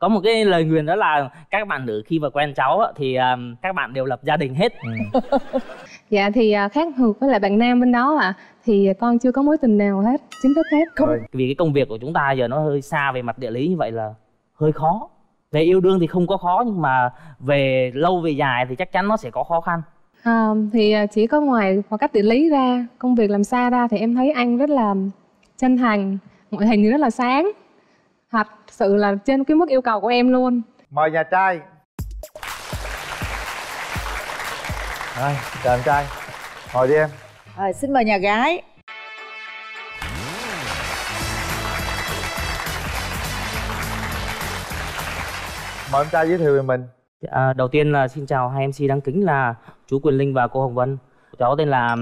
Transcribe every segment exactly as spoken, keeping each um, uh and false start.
Có một cái lời nguyền đó là các bạn nữ khi mà quen cháu thì các bạn đều lập gia đình hết. Ừ. Dạ thì khác ngược với lại bạn nam bên đó ạ. À, thì con chưa có mối tình nào hết, chính thức hết. Không. Vì cái công việc của chúng ta giờ nó hơi xa về mặt địa lý, như vậy là hơi khó. Về yêu đương thì không có khó, nhưng mà về lâu về dài thì chắc chắn nó sẽ có khó khăn. À, thì chỉ có ngoài khoảng cách địa lý ra, công việc làm xa ra thì em thấy anh rất là chân thành, ngoại hình thì rất là sáng, thật sự là trên cái mức yêu cầu của em luôn. Mời nhà trai. Đây, chào em trai, ngồi đi em. À, xin mời nhà gái. Mời em trai giới thiệu về mình. À, đầu tiên là xin chào hai em xê đáng kính là chú Quyền Linh và cô Hồng Vân. Cháu tên là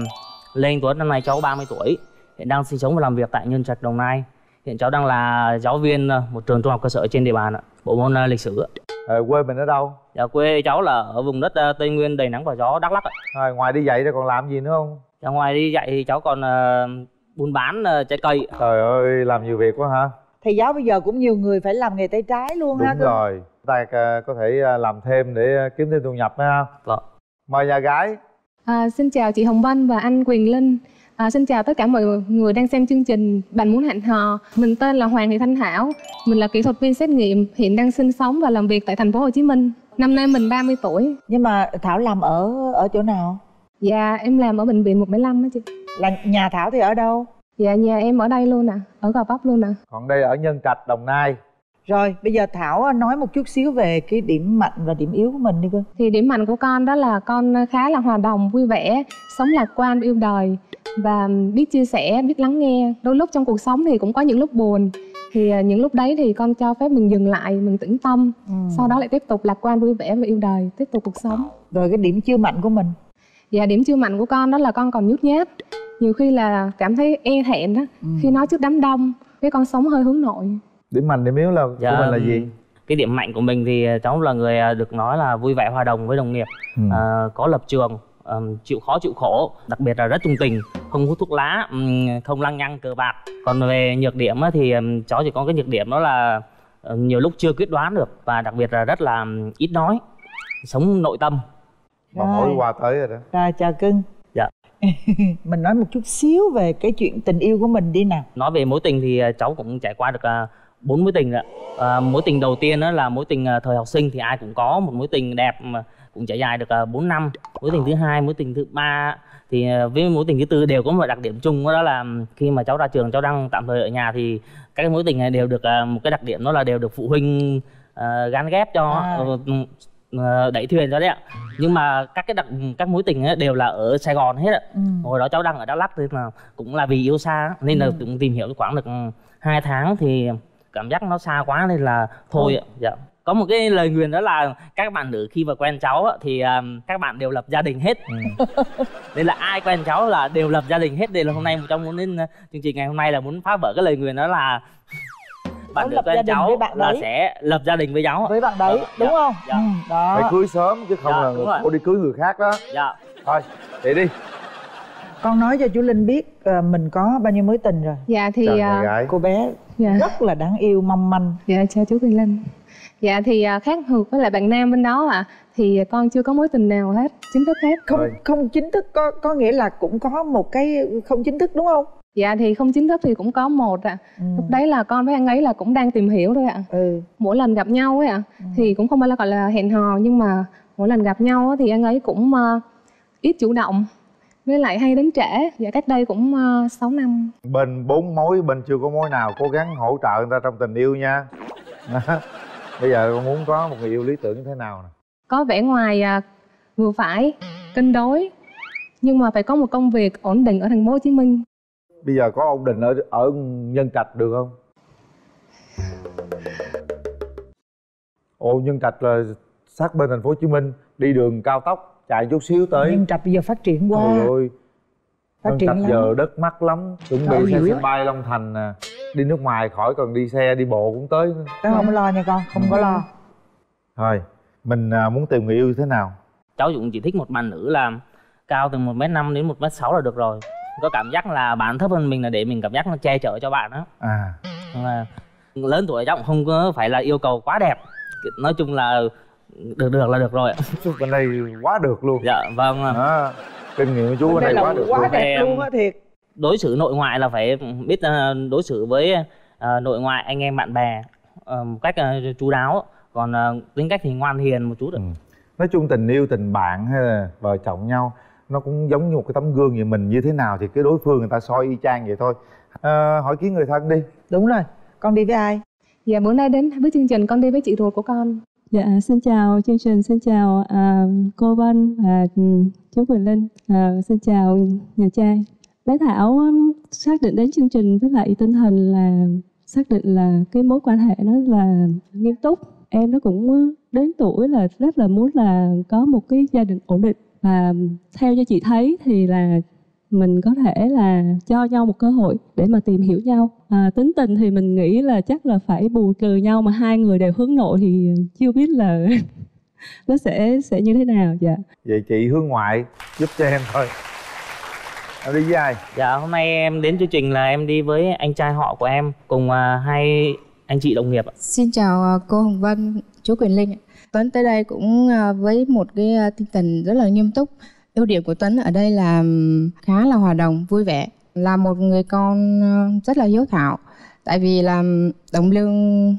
Lê Anh Tuấn, năm nay cháu ba mươi tuổi, hiện đang sinh sống và làm việc tại Nhân Trạch, Đồng Nai. Hiện cháu đang là giáo viên một trường trung học cơ sở trên địa bàn, bộ môn lịch sử. À, quê mình ở đâu? Dạ, quê cháu là ở vùng đất Tây Nguyên đầy nắng và gió, Đắk Lắk. À, ngoài đi dạy thì còn làm gì nữa không? Dạ, ngoài đi dạy thì cháu còn uh, buôn bán uh, trái cây. Trời ơi, làm nhiều việc quá hả? Thầy giáo bây giờ cũng nhiều người phải làm nghề tay trái luôn. Đúng ha. Đúng rồi, ta có thể làm thêm để kiếm thêm thu nhập nữa ha. Được. Mời nhà gái. À, xin chào chị Hồng Vân và anh Quyền Linh. À, xin chào tất cả mọi người đang xem chương trình Bạn Muốn Hẹn Hò. Mình tên là Hoàng Thị Thanh Thảo, mình là kỹ thuật viên xét nghiệm, hiện đang sinh sống và làm việc tại thành phố Hồ Chí Minh. Năm nay mình ba mươi tuổi. Nhưng mà Thảo làm ở ở chỗ nào? Dạ, em làm ở bệnh viện một bảy năm đó chị. Là nhà Thảo thì ở đâu? Dạ, nhà em ở đây luôn ạ, à, ở Gò Vấp luôn ạ. À. Còn đây ở Nhân Trạch, Đồng Nai. Rồi, bây giờ Thảo nói một chút xíu về cái điểm mạnh và điểm yếu của mình đi cơ. Thì điểm mạnh của con đó là con khá là hòa đồng, vui vẻ, sống lạc quan, yêu đời và biết chia sẻ, biết lắng nghe. Đôi lúc trong cuộc sống thì cũng có những lúc buồn, thì những lúc đấy thì con cho phép mình dừng lại, mình tĩnh tâm. Ừ. Sau đó lại tiếp tục lạc quan, vui vẻ và yêu đời, tiếp tục cuộc sống. Rồi cái điểm chưa mạnh của mình? Dạ, điểm chưa mạnh của con đó là con còn nhút nhát, nhiều khi là cảm thấy e thẹn đó. Ừ. Khi nói trước đám đông, cái con sống hơi hướng nội. Điểm mạnh điểm yếu là dạ, của mình là gì? Cái điểm mạnh của mình thì cháu là người được nói là vui vẻ hòa đồng với đồng nghiệp. Ừ. À, có lập trường, um, chịu khó chịu khổ, đặc biệt là rất trung tình, không hút thuốc lá, um, không lăng nhăng cờ bạc. Còn về nhược điểm á, thì um, cháu chỉ có cái nhược điểm đó là um, nhiều lúc chưa quyết đoán được, và đặc biệt là rất là um, ít nói, sống nội tâm. Mà mỗi quà tới rồi đó. Rồi, chào cưng. Dạ. Mình nói một chút xíu về cái chuyện tình yêu của mình đi nào. Nói về mối tình thì cháu cũng trải qua được uh, bốn mối tình ạ. À, mối tình đầu tiên đó là mối tình thời học sinh thì ai cũng có một mối tình đẹp mà cũng trải dài được bốn năm. Mối tình thứ hai, mối tình thứ ba thì với mối tình thứ tư đều có một đặc điểm chung, đó là khi mà cháu ra trường, cháu đang tạm thời ở nhà thì các mối tình này đều được một cái đặc điểm, đó là đều được phụ huynh uh, gán ghép cho, à. uh, đẩy thuyền cho đấy ạ. Nhưng mà các cái đặc các mối tình đều là ở Sài Gòn hết ạ. Ừ. Hồi đó cháu đang ở Đắk Lắk nên là cũng là vì yêu xa nên là ừ. cũng tìm hiểu khoảng được hai tháng thì cảm giác nó xa quá nên là thôi ạ. Dạ. Có một cái lời nguyền đó là các bạn nữ khi mà quen cháu thì các bạn đều lập gia đình hết. Ừ. Nên là ai quen cháu là đều lập gia đình hết. Nên là hôm nay cháu muốn đến chương trình ngày hôm nay là muốn phá vỡ cái lời nguyền đó là bạn nữ quen cháu bạn là sẽ lập gia đình với cháu. Với bạn đấy, đúng dạ. không? Dạ. Ừ, đó. Phải cưới sớm chứ không dạ, là người, cô đi cưới người khác đó. Dạ. Thôi, để đi. Con nói cho chú Linh biết mình có bao nhiêu mối tình rồi. Dạ thì uh, cô bé dạ. rất là đáng yêu, mong manh. Dạ, chào chú Quyền Linh. Dạ thì uh, khác ngược với lại bạn nam bên đó ạ. À, thì con chưa có mối tình nào hết, chính thức hết. Không rồi. Không chính thức có có nghĩa là cũng có một cái không chính thức đúng không? Dạ thì không chính thức thì cũng có một ạ. À. Ừ. Lúc đấy là con với anh ấy là cũng đang tìm hiểu thôi ạ. À. Ừ. Mỗi lần gặp nhau ấy ạ, à, ừ. thì cũng không phải là gọi là hẹn hò, nhưng mà mỗi lần gặp nhau thì anh ấy cũng uh, ít chủ động, với lại hay đến trễ. Dạ, cách đây cũng uh, sáu năm. Bên bốn mối, bên chưa có mối nào, cố gắng hỗ trợ người ta trong tình yêu nha. Bây giờ con muốn có một người yêu lý tưởng như thế nào nè? Có vẻ ngoài uh, vừa phải, cân đối, nhưng mà phải có một công việc ổn định ở thành phố Hồ Chí Minh. Bây giờ có ổn định ở, ở Nhân Trạch được không? Ồ, Nhân Trạch là sát bên thành phố Hồ Chí Minh, đi đường cao tốc chạy chút xíu tới. Nhân Trạch bây giờ phát triển quá. Trời ơi, phát Nhân triển Trạch lắm. Giờ đất mắc lắm. Chuẩn bị xe sân bay Long Thành nè. Đi nước ngoài khỏi cần đi xe, đi bộ cũng tới. Cháu không có lo nha con, không ừ. có lo. Thôi, mình muốn tìm người yêu thế nào? Cháu cũng chỉ thích một bạn nữ là cao từ một mét năm đến một mét sáu là được rồi. Có cảm giác là bạn thấp hơn mình là để mình cảm giác nó che chở cho bạn á. À. lớn tuổi cháu cũng không có phải là yêu cầu quá đẹp, nói chung là được được là được rồi. Chú bên đây quá được luôn. Dạ vâng. À, kinh nghiệm chú bên, bên đây quá được quá luôn. Đẹp luôn á, thiệt. Đối xử nội ngoại là phải biết đối xử với nội ngoại anh em bạn bè một cách chú đáo, còn tính cách thì ngoan hiền một chút. Ừ. Nói chung tình yêu, tình bạn hay là vợ chồng nhau nó cũng giống như một cái tấm gương vậy, mình như thế nào thì cái đối phương người ta soi y chang vậy thôi. À, hỏi kiến người thân đi. Đúng rồi, con đi với ai? Dạ bữa nay đến với chương trình con đi với chị ruột của con. Dạ xin chào chương trình, xin chào à, cô Vân và chú Quyền Linh, à, xin chào nhà trai. Bé Thảo xác định đến chương trình với lại tinh thần là xác định là cái mối quan hệ nó là nghiêm túc. Em nó cũng đến tuổi là rất là muốn là có một cái gia đình ổn định, và theo như chị thấy thì là mình có thể là cho nhau một cơ hội để mà tìm hiểu nhau. À, tính tình thì mình nghĩ là chắc là phải bù trừ nhau, mà hai người đều hướng nội thì chưa biết là nó sẽ sẽ như thế nào. Dạ. Vậy chị hướng ngoại giúp cho em thôi. Em đi với ai? Dạ hôm nay em đến chương trình là em đi với anh trai họ của em cùng hai anh chị đồng nghiệp ạ. Xin chào cô Hồng Vân, chú Quyền Linh. Tuấn tới đây cũng với một cái tinh thần rất là nghiêm túc. Ưu điểm của Tuấn ở đây là khá là hòa đồng, vui vẻ. Là một người con rất là hiếu thảo. Tại vì là đồng lương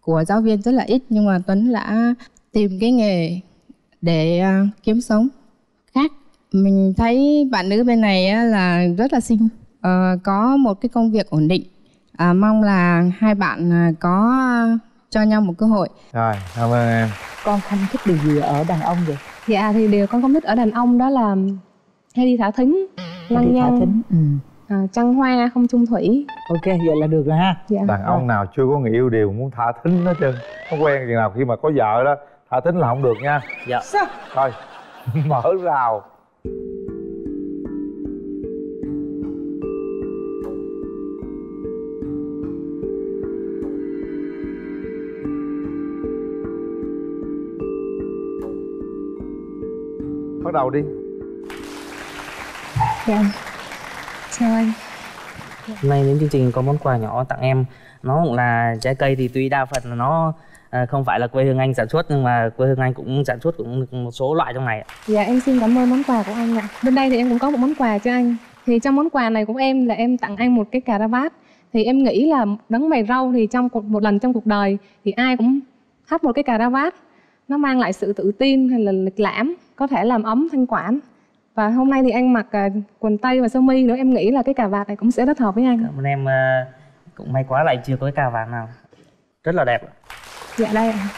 của giáo viên rất là ít, nhưng mà Tuấn đã tìm cái nghề để kiếm sống khác. Mình thấy bạn nữ bên này là rất là xinh, có một cái công việc ổn định. À, mong là hai bạn có cho nhau một cơ hội. Rồi, cảm ơn em. Con không thích điều gì ở đàn ông vậy? Dạ thì điều con không thích ở đàn ông đó là hay đi thả thính, lăng nhăng, ừ. à, trăng hoa, không chung thủy. Ok, vậy là được rồi ha. Dạ. Đàn ông nào chưa có người yêu đều muốn thả thính hết trơn. Không quen gì nào khi mà có vợ đó, thả thính là không được nha. Dạ. Sao? Thôi, mở rào. Bắt đầu đi. Chào anh. Chào anh. Hôm nay đến chương trình có món quà nhỏ tặng em. Nó cũng là trái cây, thì tuy đa phần là nó không phải là quê hương anh sản xuất, nhưng mà quê hương anh cũng sản xuất cũng một số loại trong này. Dạ em xin cảm ơn món quà của anh ạ. Bên đây thì em cũng có một món quà cho anh. Thì trong món quà này của em là em tặng anh một cái cà ra bát. Thì em nghĩ là đấng mày râu thì trong một lần trong cuộc đời thì ai cũng thắt một cái cà ra bát. Nó mang lại sự tự tin hay là lịch lãm, có thể làm ấm thanh quản. Và hôm nay thì anh mặc quần tây và sơ mi nữa, em nghĩ là cái cà vạt này cũng sẽ rất hợp với anh. Cảm ơn em, cũng may quá lại chưa có cái cà vạt nào. Rất là đẹp. Dạ đây ạ.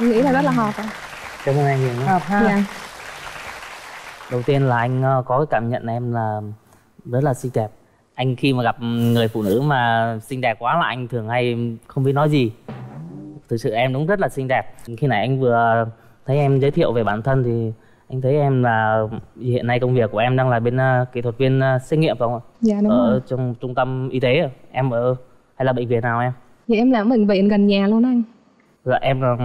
Em nghĩ là rất là hợp ạ. Cảm ơn anh nhiều nhé. Hợp ha. Dạ. Đầu tiên là anh có cái cảm nhận em là rất là xinh đẹp. Anh khi mà gặp người phụ nữ mà xinh đẹp quá là anh thường hay không biết nói gì. Thực sự em đúng rất là xinh đẹp. Khi nãy anh vừa thấy em giới thiệu về bản thân thì anh thấy em là hiện nay công việc của em đang là bên uh, kỹ thuật viên uh, xét nghiệm phải không ạ? Dạ đúng ở rồi. Trong trung tâm y tế em ở hay là bệnh viện nào em? Dạ em làm ở bệnh viện gần nhà luôn anh. Dạ em là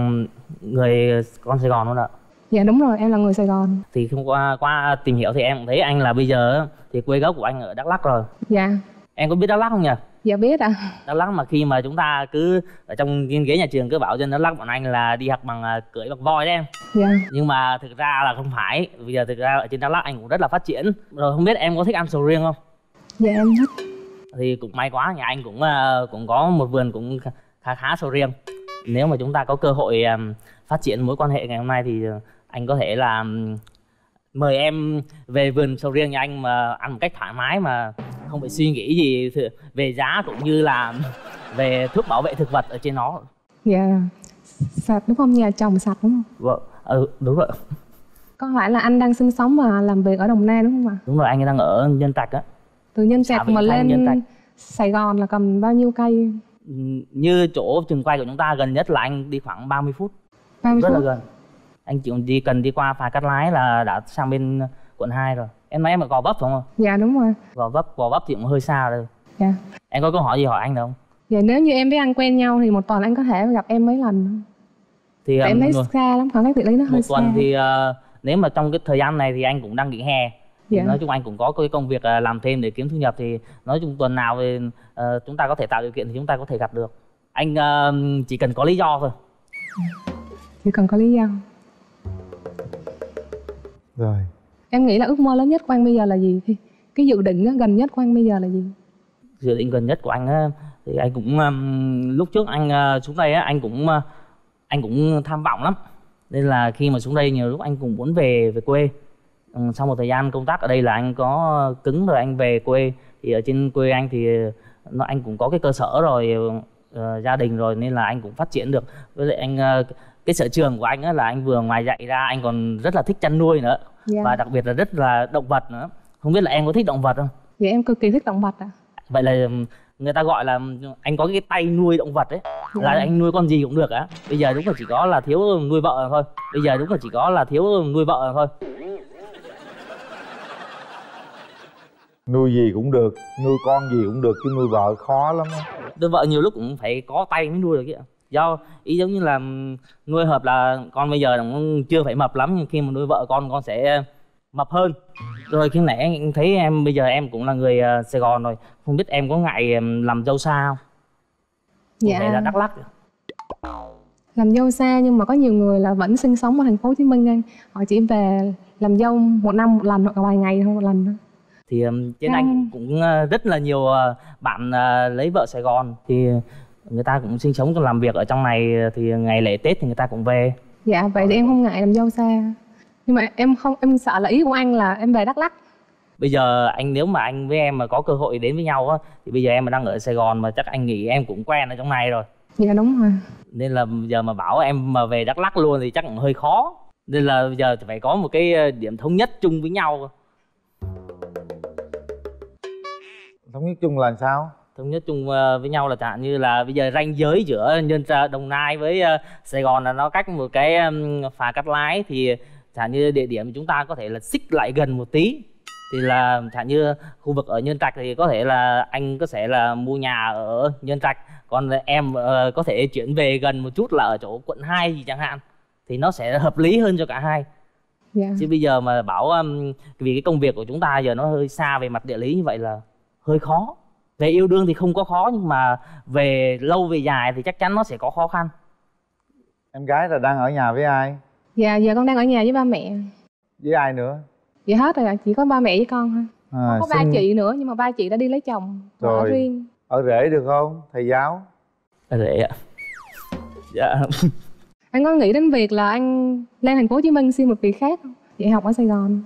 người con Sài Gòn luôn ạ. Dạ đúng rồi, em là người Sài Gòn. Thì thông qua qua tìm hiểu thì em cũng thấy anh là bây giờ thì quê gốc của anh ở Đắk Lắk rồi. Dạ. Em có biết Đắk Lắk không nhỉ? Dạ biết ạ. À. Đắk Lắk mà khi mà chúng ta cứ ở trong ghế nhà trường cứ bảo cho Đắk Lắk bọn anh là đi học bằng cưỡi bằng voi đấy em. Dạ. Nhưng mà thực ra là không phải. Bây giờ thực ra ở trên Đắk Lắk anh cũng rất là phát triển. Rồi không biết em có thích ăn sầu riêng không? Dạ em thích. Thì cũng may quá, nhà anh cũng cũng có một vườn cũng khá khá sầu riêng. Nếu mà chúng ta có cơ hội phát triển mối quan hệ ngày hôm nay thì anh có thể là mời em về vườn sầu riêng nhà anh mà ăn một cách thoải mái mà không phải suy nghĩ gì về giá cũng như là về thuốc bảo vệ thực vật ở trên nó. Dạ. Yeah. Sạch đúng không? Nhà chồng sạch đúng không? Vâng. Ừ, đúng rồi. Có phải là anh đang sinh sống và làm việc ở Đồng Nai đúng không ạ? Đúng rồi, anh đang ở Nhân Trạch á. Từ Nhân Trạch mà lên Nhân Trạch. Sài Gòn là cầm bao nhiêu cây? Như chỗ trường quay của chúng ta gần nhất là anh đi khoảng ba mươi phút. ba mươi Rất phút. Là gần. Anh chịu đi cần đi qua phà Cát Lái là đã sang bên quận hai rồi. Em nói em ở Gò Vấp đúng không? Dạ đúng rồi. Gò Vấp, Gò Vấp thì cũng hơi xa rồi. Dạ. Em có câu hỏi gì hỏi anh được không? Dạ nếu như em với anh quen nhau thì một tuần anh có thể gặp em mấy lần? Thì um, em thấy xa lắm, khoảng cách địa lý nó hơi xa. Một tuần thì uh, nếu mà trong cái thời gian này thì anh cũng đang nghỉ hè. Dạ. Nói chung anh cũng có cái công việc làm thêm để kiếm thu nhập, thì nói chung tuần nào thì uh, chúng ta có thể tạo điều kiện thì chúng ta có thể gặp được. Anh uh, chỉ cần có lý do thôi. Chỉ cần có lý do. Rồi. Em nghĩ là ước mơ lớn nhất của anh bây giờ là gì? Thì cái dự định gần nhất của anh bây giờ là gì? Dự định gần nhất của anh thì anh cũng lúc trước anh xuống đây anh cũng anh cũng tham vọng lắm, nên là khi mà xuống đây nhiều lúc anh cũng muốn về về quê. Sau một thời gian công tác ở đây là anh có cứng rồi, anh về quê. Thì ở trên quê anh thì nó anh cũng có cái cơ sở rồi, gia đình rồi, nên là anh cũng phát triển được. Với lại anh cái sở trường của anh á là anh vừa ngoài dạy ra anh còn rất là thích chăn nuôi nữa, yeah. Và đặc biệt là rất là động vật nữa. Không biết là em có thích động vật không? Dạ em cực kỳ thích động vật ạ. À. Vậy là người ta gọi là anh có cái tay nuôi động vật ấy, yeah. Là anh nuôi con gì cũng được á. Bây giờ đúng là chỉ có là thiếu nuôi vợ thôi. Bây giờ đúng là chỉ có là thiếu nuôi vợ thôi. Nuôi gì cũng được, nuôi con gì cũng được chứ nuôi vợ khó lắm á. Nuôi vợ nhiều lúc cũng phải có tay mới nuôi được chứ. Do ý giống như là nuôi hợp là con bây giờ cũng chưa phải mập lắm, nhưng khi mà nuôi vợ con con sẽ mập hơn. Rồi khi nãy em thấy em bây giờ em cũng là người Sài Gòn rồi, không biết em có ngại làm dâu xa không? Dạ. Đây là Đắk Lắk. Làm dâu xa nhưng mà có nhiều người là vẫn sinh sống ở thành phố Hồ Chí Minh anh, họ chỉ về làm dâu một năm một lần hoặc vài ngày thôi một lần thôi. Thì trên à. Anh cũng rất là nhiều bạn lấy vợ Sài Gòn thì người ta cũng sinh sống làm việc ở trong này, thì ngày lễ Tết thì người ta cũng về. Dạ vậy thì em không ngại làm dâu xa, nhưng mà em không em sợ là ý của anh là em về Đắk Lắk. Bây giờ anh nếu mà anh với em mà có cơ hội đến với nhau á, thì bây giờ em mà đang ở Sài Gòn mà chắc anh nghĩ em cũng quen ở trong này rồi. Dạ đúng rồi. Nên là giờ mà bảo em mà về Đắk Lắk luôn thì chắc cũng hơi khó, nên là bây giờ phải có một cái điểm thống nhất chung với nhau. Thống nhất chung là sao? Thống nhất chung với nhau là chẳng hạn như là bây giờ ranh giới giữa Nhân Trạch Đồng Nai với Sài Gòn là nó cách một cái phà cắt lái, thì chẳng như địa điểm chúng ta có thể là xích lại gần một tí. Thì là chẳng như khu vực ở Nhân Trạch thì có thể là anh có thể là mua nhà ở Nhân Trạch, còn em có thể chuyển về gần một chút là ở chỗ quận hai gì chẳng hạn, thì nó sẽ hợp lý hơn cho cả hai. Yeah. Chứ bây giờ mà bảo vì cái công việc của chúng ta giờ nó hơi xa về mặt địa lý như vậy là hơi khó. Về yêu đương thì không có khó, nhưng mà về lâu về dài thì chắc chắn nó sẽ có khó khăn. Em gái là đang ở nhà với ai? Dạ giờ con đang ở nhà với ba mẹ. Với ai nữa? Dạ hết rồi, chỉ có ba mẹ với con thôi. À, có xin... ba chị nữa, nhưng mà ba chị đã đi lấy chồng rồi. Ở riêng. Ở rể được không thầy giáo? Ở rể ạ. Dạ. Anh có nghĩ đến việc là anh lên thành phố Hồ Chí Minh xin một việc khác không? Dạy học ở Sài Gòn.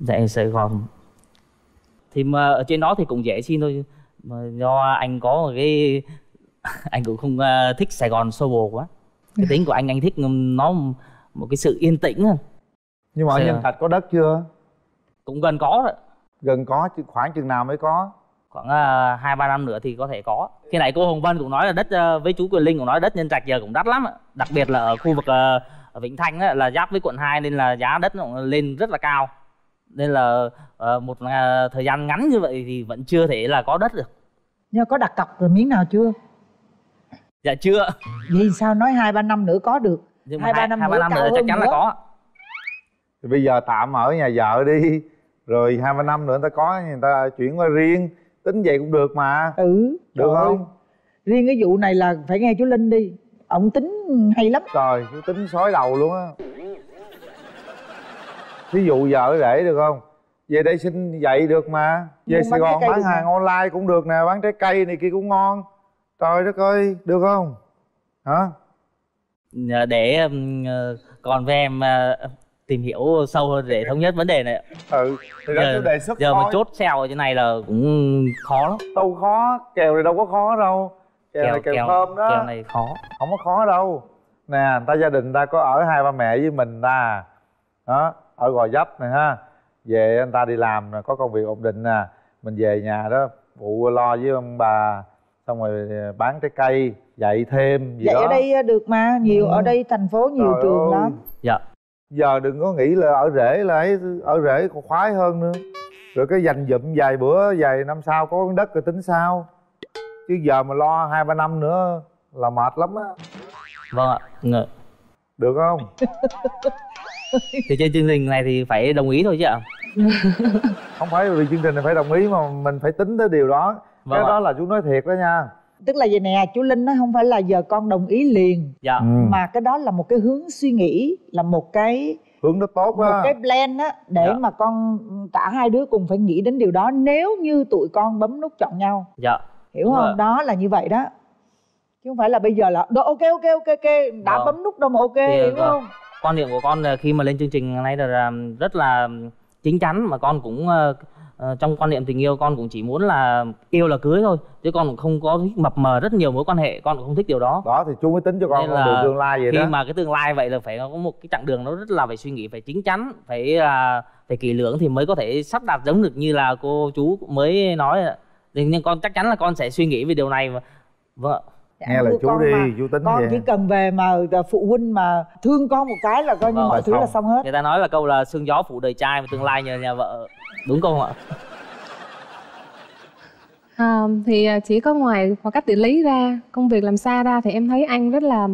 Dạy Sài Gòn thì mà ở trên đó thì cũng dễ xin thôi, mà do anh có một cái anh cũng không thích Sài Gòn xô bồ quá. Cái tính của anh anh thích nó một cái sự yên tĩnh. Nhưng mà ở Nhân Trạch có đất chưa? Cũng gần có rồi. Gần có, khoảng chừng nào mới có? Khoảng hai ba năm nữa thì có thể có. Khi nãy cô Hồng Vân cũng nói là đất với chú Quyền Linh cũng nói đất Nhân Trạch giờ cũng đắt lắm, đặc biệt là ở khu vực ở Vĩnh Thanh là giáp với quận hai nên là giá đất nó lên rất là cao. Nên là uh, một uh, thời gian ngắn như vậy thì vẫn chưa thể là có đất được. Nhưng có đặt cọc rồi miếng nào chưa? Dạ chưa. Vì sao nói hai ba năm nữa có được? Hai ba năm, hai, nữa, năm nữa chắc chắn nữa. Là có. Thì bây giờ tạm ở nhà vợ đi, rồi hai ba năm nữa người ta có, người ta chuyển qua riêng. Tính vậy cũng được mà. Ừ. Được không? Ơi. Riêng cái vụ này là phải nghe chú Linh đi, ông tính hay lắm. Trời, chú tính sói đầu luôn á. Ví dụ giờ ở rể được không? Về đây xin dạy được mà. Về Sài Gòn bán hàng online cũng được nè, bán trái cây này kia cũng ngon. Trời đất ơi, được không? Hả? Để còn với em tìm hiểu sâu hơn để thống nhất vấn đề này. Ừ, thì đó là đề xuất thôi. Giờ mà chốt xeo ở trên này là cũng khó lắm. Đâu khó, kèo này đâu có khó đâu. Kèo này kèo thơm đó. Kèo này khó. Không có khó đâu. Nè, người ta gia đình ta có ở hai ba mẹ với mình ta. Đó. Ở Gò Vấp này ha, về anh ta đi làm có công việc ổn định nè, mình về nhà đó phụ lo với ông bà, xong rồi bán trái cây, dạy thêm gì dạy đó. Ở đây được mà, nhiều ừ. Ở đây thành phố nhiều trời trường ơi. Lắm. Dạ. Giờ đừng có nghĩ là ở rễ là ấy, ở rễ còn khoái hơn nữa. Rồi cái dành dụm vài bữa, vài năm sau có miếng đất rồi tính sao. Chứ giờ mà lo hai ba năm nữa là mệt lắm á. Vâng ạ. Được không? Thì trên chương trình này thì phải đồng ý thôi chứ ạ. Không phải vì chương trình này phải đồng ý mà mình phải tính tới điều đó. Vâng cái ạ. Đó là chú nói thiệt đó nha. Tức là vậy nè, chú Linh nói không phải là giờ con đồng ý liền, dạ. ừ. mà cái đó là một cái hướng suy nghĩ, là một cái hướng nó tốt đó. Một cái plan á, để dạ. mà con cả hai đứa cùng phải nghĩ đến điều đó nếu như tụi con bấm nút chọn nhau. Dạ. Hiểu đúng không? Rồi. Đó là như vậy đó. Chứ không phải là bây giờ là đó, ok ok ok ok đã dạ. bấm nút đâu mà ok, dạ, hiểu dạ. không? Quan điểm của con khi mà lên chương trình này là rất là chính chắn, mà con cũng uh, trong quan niệm tình yêu con cũng chỉ muốn là yêu là cưới thôi, chứ con cũng không có mập mờ rất nhiều mối quan hệ, con cũng không thích điều đó. Đó thì chú mới tính cho con con đường tương lai vậy khi đó. Khi mà cái tương lai vậy là phải có một cái chặng đường nó rất là phải suy nghĩ, phải chính chắn, phải uh, phải kỹ lưỡng thì mới có thể sắp đặt giống được như là cô chú mới nói. Nhưng con chắc chắn là con sẽ suy nghĩ về điều này mà. Vâng ạ. Nghe là chú đi, chú tính con vậy. Chỉ cần về mà phụ huynh mà thương con một cái là coi như mọi thứ là xong hết. Người ta nói là câu là sương gió phụ đời trai mà tương lai nhờ nhà vợ, đúng không ạ? À, thì chỉ có ngoài khoảng cách địa lý ra, công việc làm xa ra thì em thấy anh rất là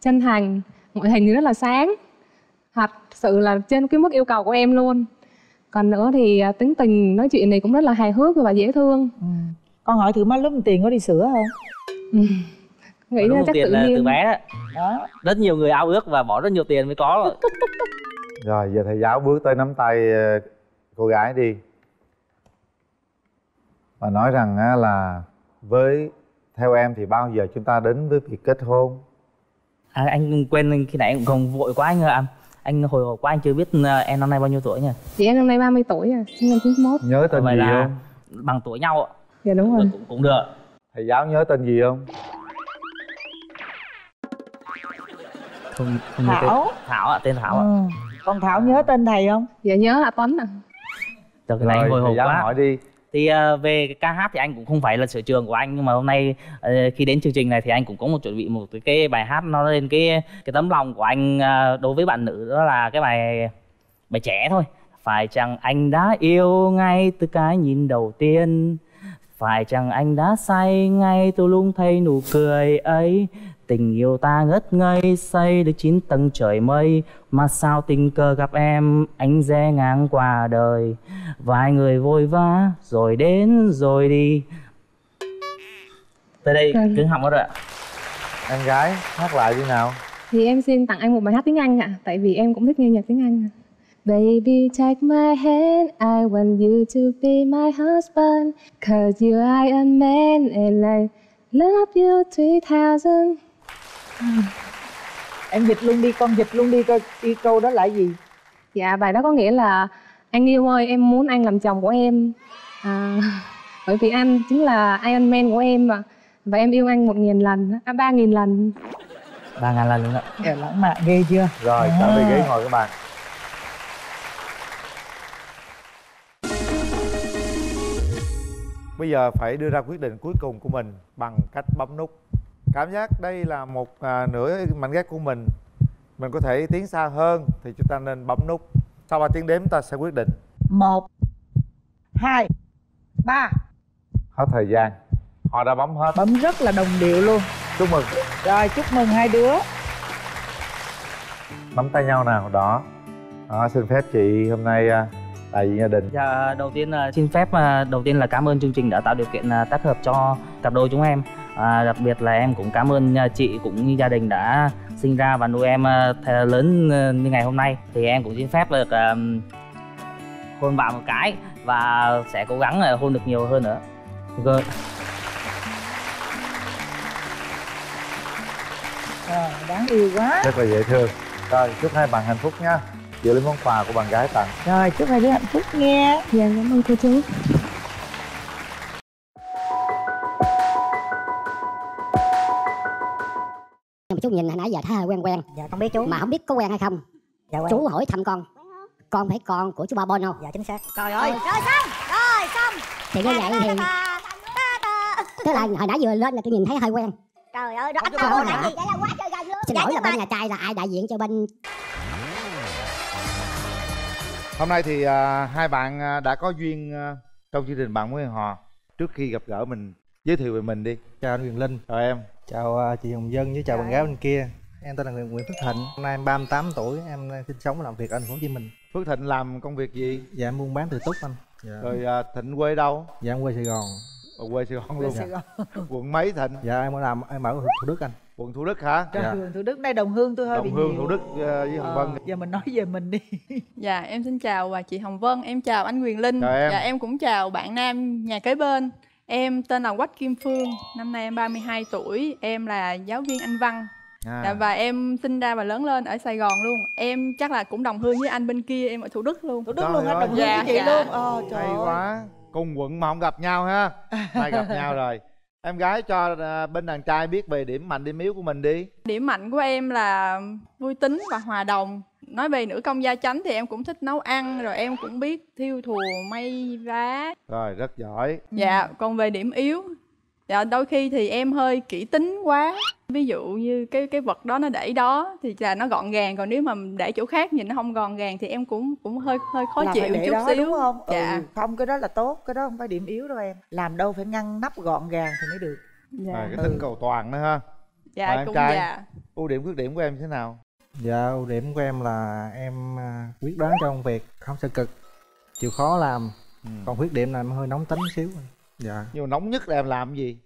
chân thành, ngoại hình thì rất là sáng, thật sự là trên cái mức yêu cầu của em luôn. Còn nữa thì tính tình nói chuyện này cũng rất là hài hước và dễ thương. Ừ. Con hỏi thử má lúc tiền có đi sửa không? Ừ. Nghĩ ra chắc tự nhiên từ bé đó. Đó. Rất nhiều người ao ước và bỏ rất nhiều tiền mới có rồi. Rồi giờ thầy giáo bước tới nắm tay cô gái đi và nói rằng là với theo em thì bao giờ chúng ta đến với việc kết hôn? À, anh quên khi nãy cũng không vội quá anh ạ. Anh hồi hộp quá, anh chưa biết em năm nay bao nhiêu tuổi nhỉ? Chị em năm nay ba mươi tuổi à, sinh năm chín mốt. Nhớ tên vậy gì là không? Bằng tuổi nhau ạ. Dạ đúng rồi. Cũng, cũng được. Thầy giáo nhớ tên gì không? Không, không Thảo tên. Thảo ạ, à, tên Thảo ạ. Ừ. À. Con Thảo nhớ tên thầy không? Dạ nhớ là Tuấn ạ. À. Rồi, cái này anh hồi hộp quá. Hỏi đi. Thì uh, về cái ca hát thì anh cũng không phải là sở trường của anh, nhưng mà hôm nay uh, khi đến chương trình này thì anh cũng có một chuẩn bị một cái bài hát nó lên cái cái tấm lòng của anh uh, đối với bạn nữ, đó là cái bài bài trẻ thôi. Phải chăng anh đã yêu ngay từ cái nhìn đầu tiên? Phải chăng anh đã say ngay tôi luôn thấy nụ cười ấy? Tình yêu ta ngất ngây xây được chín tầng trời mây, mà sao tình cờ gặp em anh dè ngang qua đời. Vài người vội vã rồi đến rồi đi. Tới đây cứng họng hết rồi ạ. Em gái hát lại đi nào. Thì em xin tặng anh một bài hát tiếng Anh ạ, tại vì em cũng thích nghe nhạc tiếng Anh. Baby, take my hand, I want you to be my husband, cause you are a man and I love you three thousand. Em dịch luôn đi, con dịch luôn đi coi đi câu đó là gì? Dạ, bài đó có nghĩa là anh yêu ơi, em muốn anh làm chồng của em, à, bởi vì anh chính là Iron Man của em mà. Và em yêu anh một nghìn lần, à, ba nghìn lần. Ba ngàn lần luôn ạ. Dạ, lãng mạn ghê chưa? Rồi, trở à. về ghế ngồi các bạn. Bây giờ phải đưa ra quyết định cuối cùng của mình bằng cách bấm nút. Cảm giác đây là một à, nửa mảnh ghép của mình. Mình có thể tiến xa hơn thì chúng ta nên bấm nút. Sau ba tiếng đếm ta sẽ quyết định. Một hai ba. Hết thời gian. Họ đã bấm hết. Bấm rất là đồng điệu luôn. Chúc mừng. Rồi, chúc mừng hai đứa. Bấm tay nhau nào. Đó, đó. Xin phép chị hôm nay à, tại gia đình. Dạ, đầu tiên xin phép đầu tiên là cảm ơn chương trình đã tạo điều kiện tác hợp cho cặp đôi chúng em. À, đặc biệt là em cũng cảm ơn chị cũng như gia đình đã sinh ra và nuôi em lớn như ngày hôm nay. Thì em cũng xin phép được um, hôn bạn một cái và sẽ cố gắng hôn được nhiều hơn nữa. Được. Rồi, đáng yêu quá. Rất là dễ thương. Rồi, chúc hai bạn hạnh phúc nha. Dựa lên món quà của bạn gái tặng. Rồi, chúc hai đứa hạnh phúc nha. Dạ, cảm ơn cô chú. Chú nhìn hồi nãy giờ thấy hơi quen quen. Dạ, con biết chú. Mà không biết có quen hay không. Dạ, quen. Chú hỏi thăm con. Con phải con của chú Ba Bon không? Dạ, chính xác. Trời ơi. Rồi, xong. Rồi, xong. Thì như vậy thì... Tức là hồi nãy vừa lên là tôi nhìn thấy hơi quen. Trời ơi, đó. Trời ơi, vậy là quá trời gần luôn. Xin lỗi là bên nhà trai là ai đại diện cho bên... Hôm nay thì à, hai bạn đã có duyên à, trong chương trình Bạn Muốn Hẹn Hò. Trước khi gặp gỡ mình, giới thiệu về mình đi. Chào anh Quyền Linh. Chào em. Chào chị Hồng Vân với chào bạn gái bên kia. Em tên là Nguyễn Phước Thịnh. Hôm nay em ba mươi tám tuổi, em sinh sống và làm việc ở thành phố Hồ Chí Minh. Phước Thịnh làm công việc gì? Dạ, em buôn bán tự túc anh. Dạ. Rồi à, Thịnh quê đâu? Dạ, em quê Sài Gòn. Ở quê Sài Gòn luôn. Sài Gòn. Quận mấy Thịnh? Dạ em ở làm em ở Thủ Đức anh. Quận Thủ Đức hả? Dạ. Quận Thủ Đức đây đồng hương tôi hơi đồng bị hương nhiều. Thủ Đức với Hồng à, Vân. Giờ mình nói về mình đi. Dạ em xin chào bà chị Hồng Vân, em chào anh Quyền Linh. Dạ em. Dạ, em cũng chào bạn nam nhà kế bên. Em tên là Quách Kim Phương, năm nay em ba mươi hai tuổi, em là giáo viên Anh Văn. À. Và em sinh ra và lớn lên ở Sài Gòn luôn. Em chắc là cũng đồng hương với anh bên kia, em ở Thủ Đức luôn. Thủ Đức đó luôn hết, đồng hương với chị dạ. luôn. Ờ, trời hay ơi. Quá. Cùng quận mà không gặp nhau ha. Nay gặp nhau rồi. Em gái cho bên đàn trai biết về điểm mạnh điểm yếu của mình đi. Điểm mạnh của em là vui tính và hòa đồng. Nói về nữ công gia chánh thì em cũng thích nấu ăn, rồi em cũng biết thiêu thùa may vá. Rồi rất giỏi. Dạ, còn về điểm yếu, dạ đôi khi thì em hơi kỹ tính quá. Ví dụ như cái cái vật đó nó để đó thì là nó gọn gàng, còn nếu mà để chỗ khác nhìn nó không gọn gàng thì em cũng cũng hơi hơi khó là chịu phải để chút đó, xíu đúng không? Dạ. Ừ, không cái đó là tốt, cái đó không phải điểm yếu đâu em. Làm đâu phải ngăn nắp gọn gàng thì mới được. Dạ. Rồi, cái tính ừ. cầu toàn nữa ha. Dạ mà em cũng trai, dạ. Ưu điểm khuyết điểm của em thế nào? Dạ ưu điểm của em là em quyết đoán trong công việc, không sợ cực, chịu khó làm. Ừ. Còn khuyết điểm là em hơi nóng tính xíu. Dạ. Nhưng mà nóng nhất là em làm cái gì?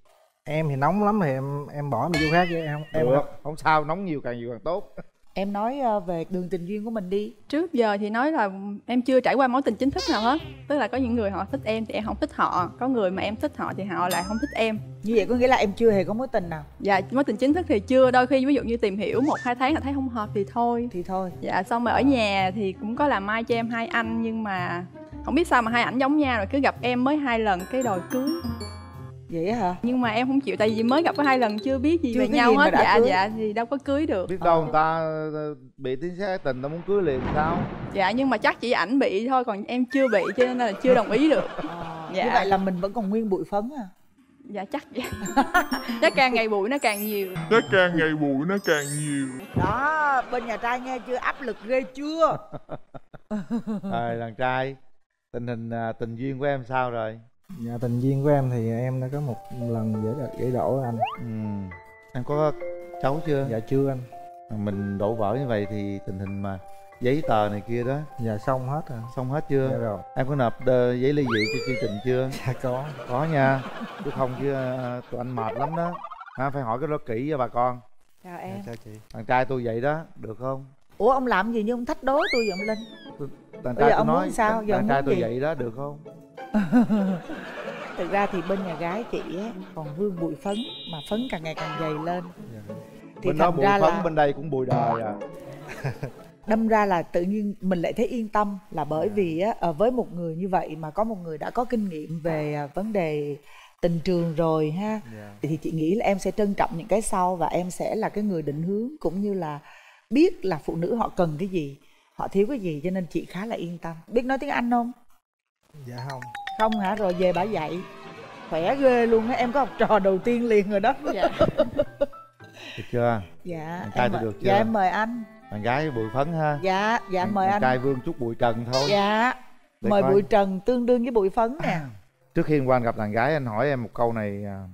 Em thì nóng lắm thì em em bỏ mình vô khác với em em được. Không sao, nóng nhiều càng nhiều càng tốt. Em nói về đường tình duyên của mình đi. Trước giờ thì nói là em chưa trải qua mối tình chính thức nào hết. Tức là có những người họ thích em thì em không thích họ. Có người mà em thích họ thì họ lại không thích em. Như vậy có nghĩa là em chưa hề có mối tình nào? Dạ, mối tình chính thức thì chưa. Đôi khi ví dụ như tìm hiểu một hai tháng là thấy không hợp thì thôi. Thì thôi. Dạ, xong rồi ở nhà thì cũng có làm mai cho em hai anh. Nhưng mà không biết sao mà hai ảnh giống nhau rồi. Cứ gặp em mới hai lần cái đòi cưới. Vậy hả? Nhưng mà em không chịu, tại vì mới gặp có hai lần chưa biết gì chưa về nhau gì hết. Dạ cưới. Dạ thì đâu có cưới được. Biết đâu người ta bị tiếng xét tình ta muốn cưới liền sao? Dạ nhưng mà chắc chỉ ảnh bị thôi, còn em chưa bị cho nên là chưa đồng ý được. À, dạ. Như vậy là mình vẫn còn nguyên bụi phấn à? Dạ chắc vậy. Chắc càng ngày bụi nó càng nhiều. Chắc càng ngày bụi nó càng nhiều. Đó, bên nhà trai nghe chưa, áp lực ghê chưa? Rồi đàn trai, tình hình tình duyên của em sao rồi? Dạ tình duyên của em thì em đã có một lần dễ gãy đổ anh. Ừ. Em có cháu chưa? Dạ chưa anh. Mình đổ vỡ như vậy thì tình hình mà giấy tờ này kia đó. Dạ xong hết rồi. Xong hết chưa? Dạ rồi. Em có nộp giấy ly dị cho chương trình chưa? Dạ có. Có nha. Chứ không chứ tụi anh mệt lắm đó. À, phải hỏi cái đó kỹ cho bà con. Chào em. Dạ, chào chị. Thằng trai tôi vậy đó, được không? Ủa ông làm gì như ông thách đố tôi vậy ông Linh? Thằng trai tôi nói sao? Thằng trai tôi vậy đó, được không? Thực ra thì bên nhà gái chị ấy, còn vương bụi phấn mà phấn càng ngày càng dày lên. Yeah. Thì bên đó bụi phấn là... bên đây cũng bụi đời à. Đâm ra là tự nhiên mình lại thấy yên tâm là bởi yeah. vì á, với một người như vậy mà có một người đã có kinh nghiệm về vấn đề tình trường rồi ha. Yeah. Thì chị nghĩ là em sẽ trân trọng những cái sau và em sẽ là cái người định hướng cũng như là biết là phụ nữ họ cần cái gì, họ thiếu cái gì, cho nên chị khá là yên tâm. Biết nói tiếng Anh không? Dạ không. Không hả? Rồi về bà dạy. Khỏe ghê luôn á, em có học trò đầu tiên liền rồi đó. Dạ. Được chưa? Dạ trai em, được chưa? Dạ em mời anh. Bạn gái bụi phấn ha. Dạ, dạ em mời anh. Trai vương chút bụi trần thôi. Dạ. Để mời coi. Bụi trần tương đương với bụi phấn nè. À, trước khi qua gặp đàn gái anh hỏi em một câu này. À,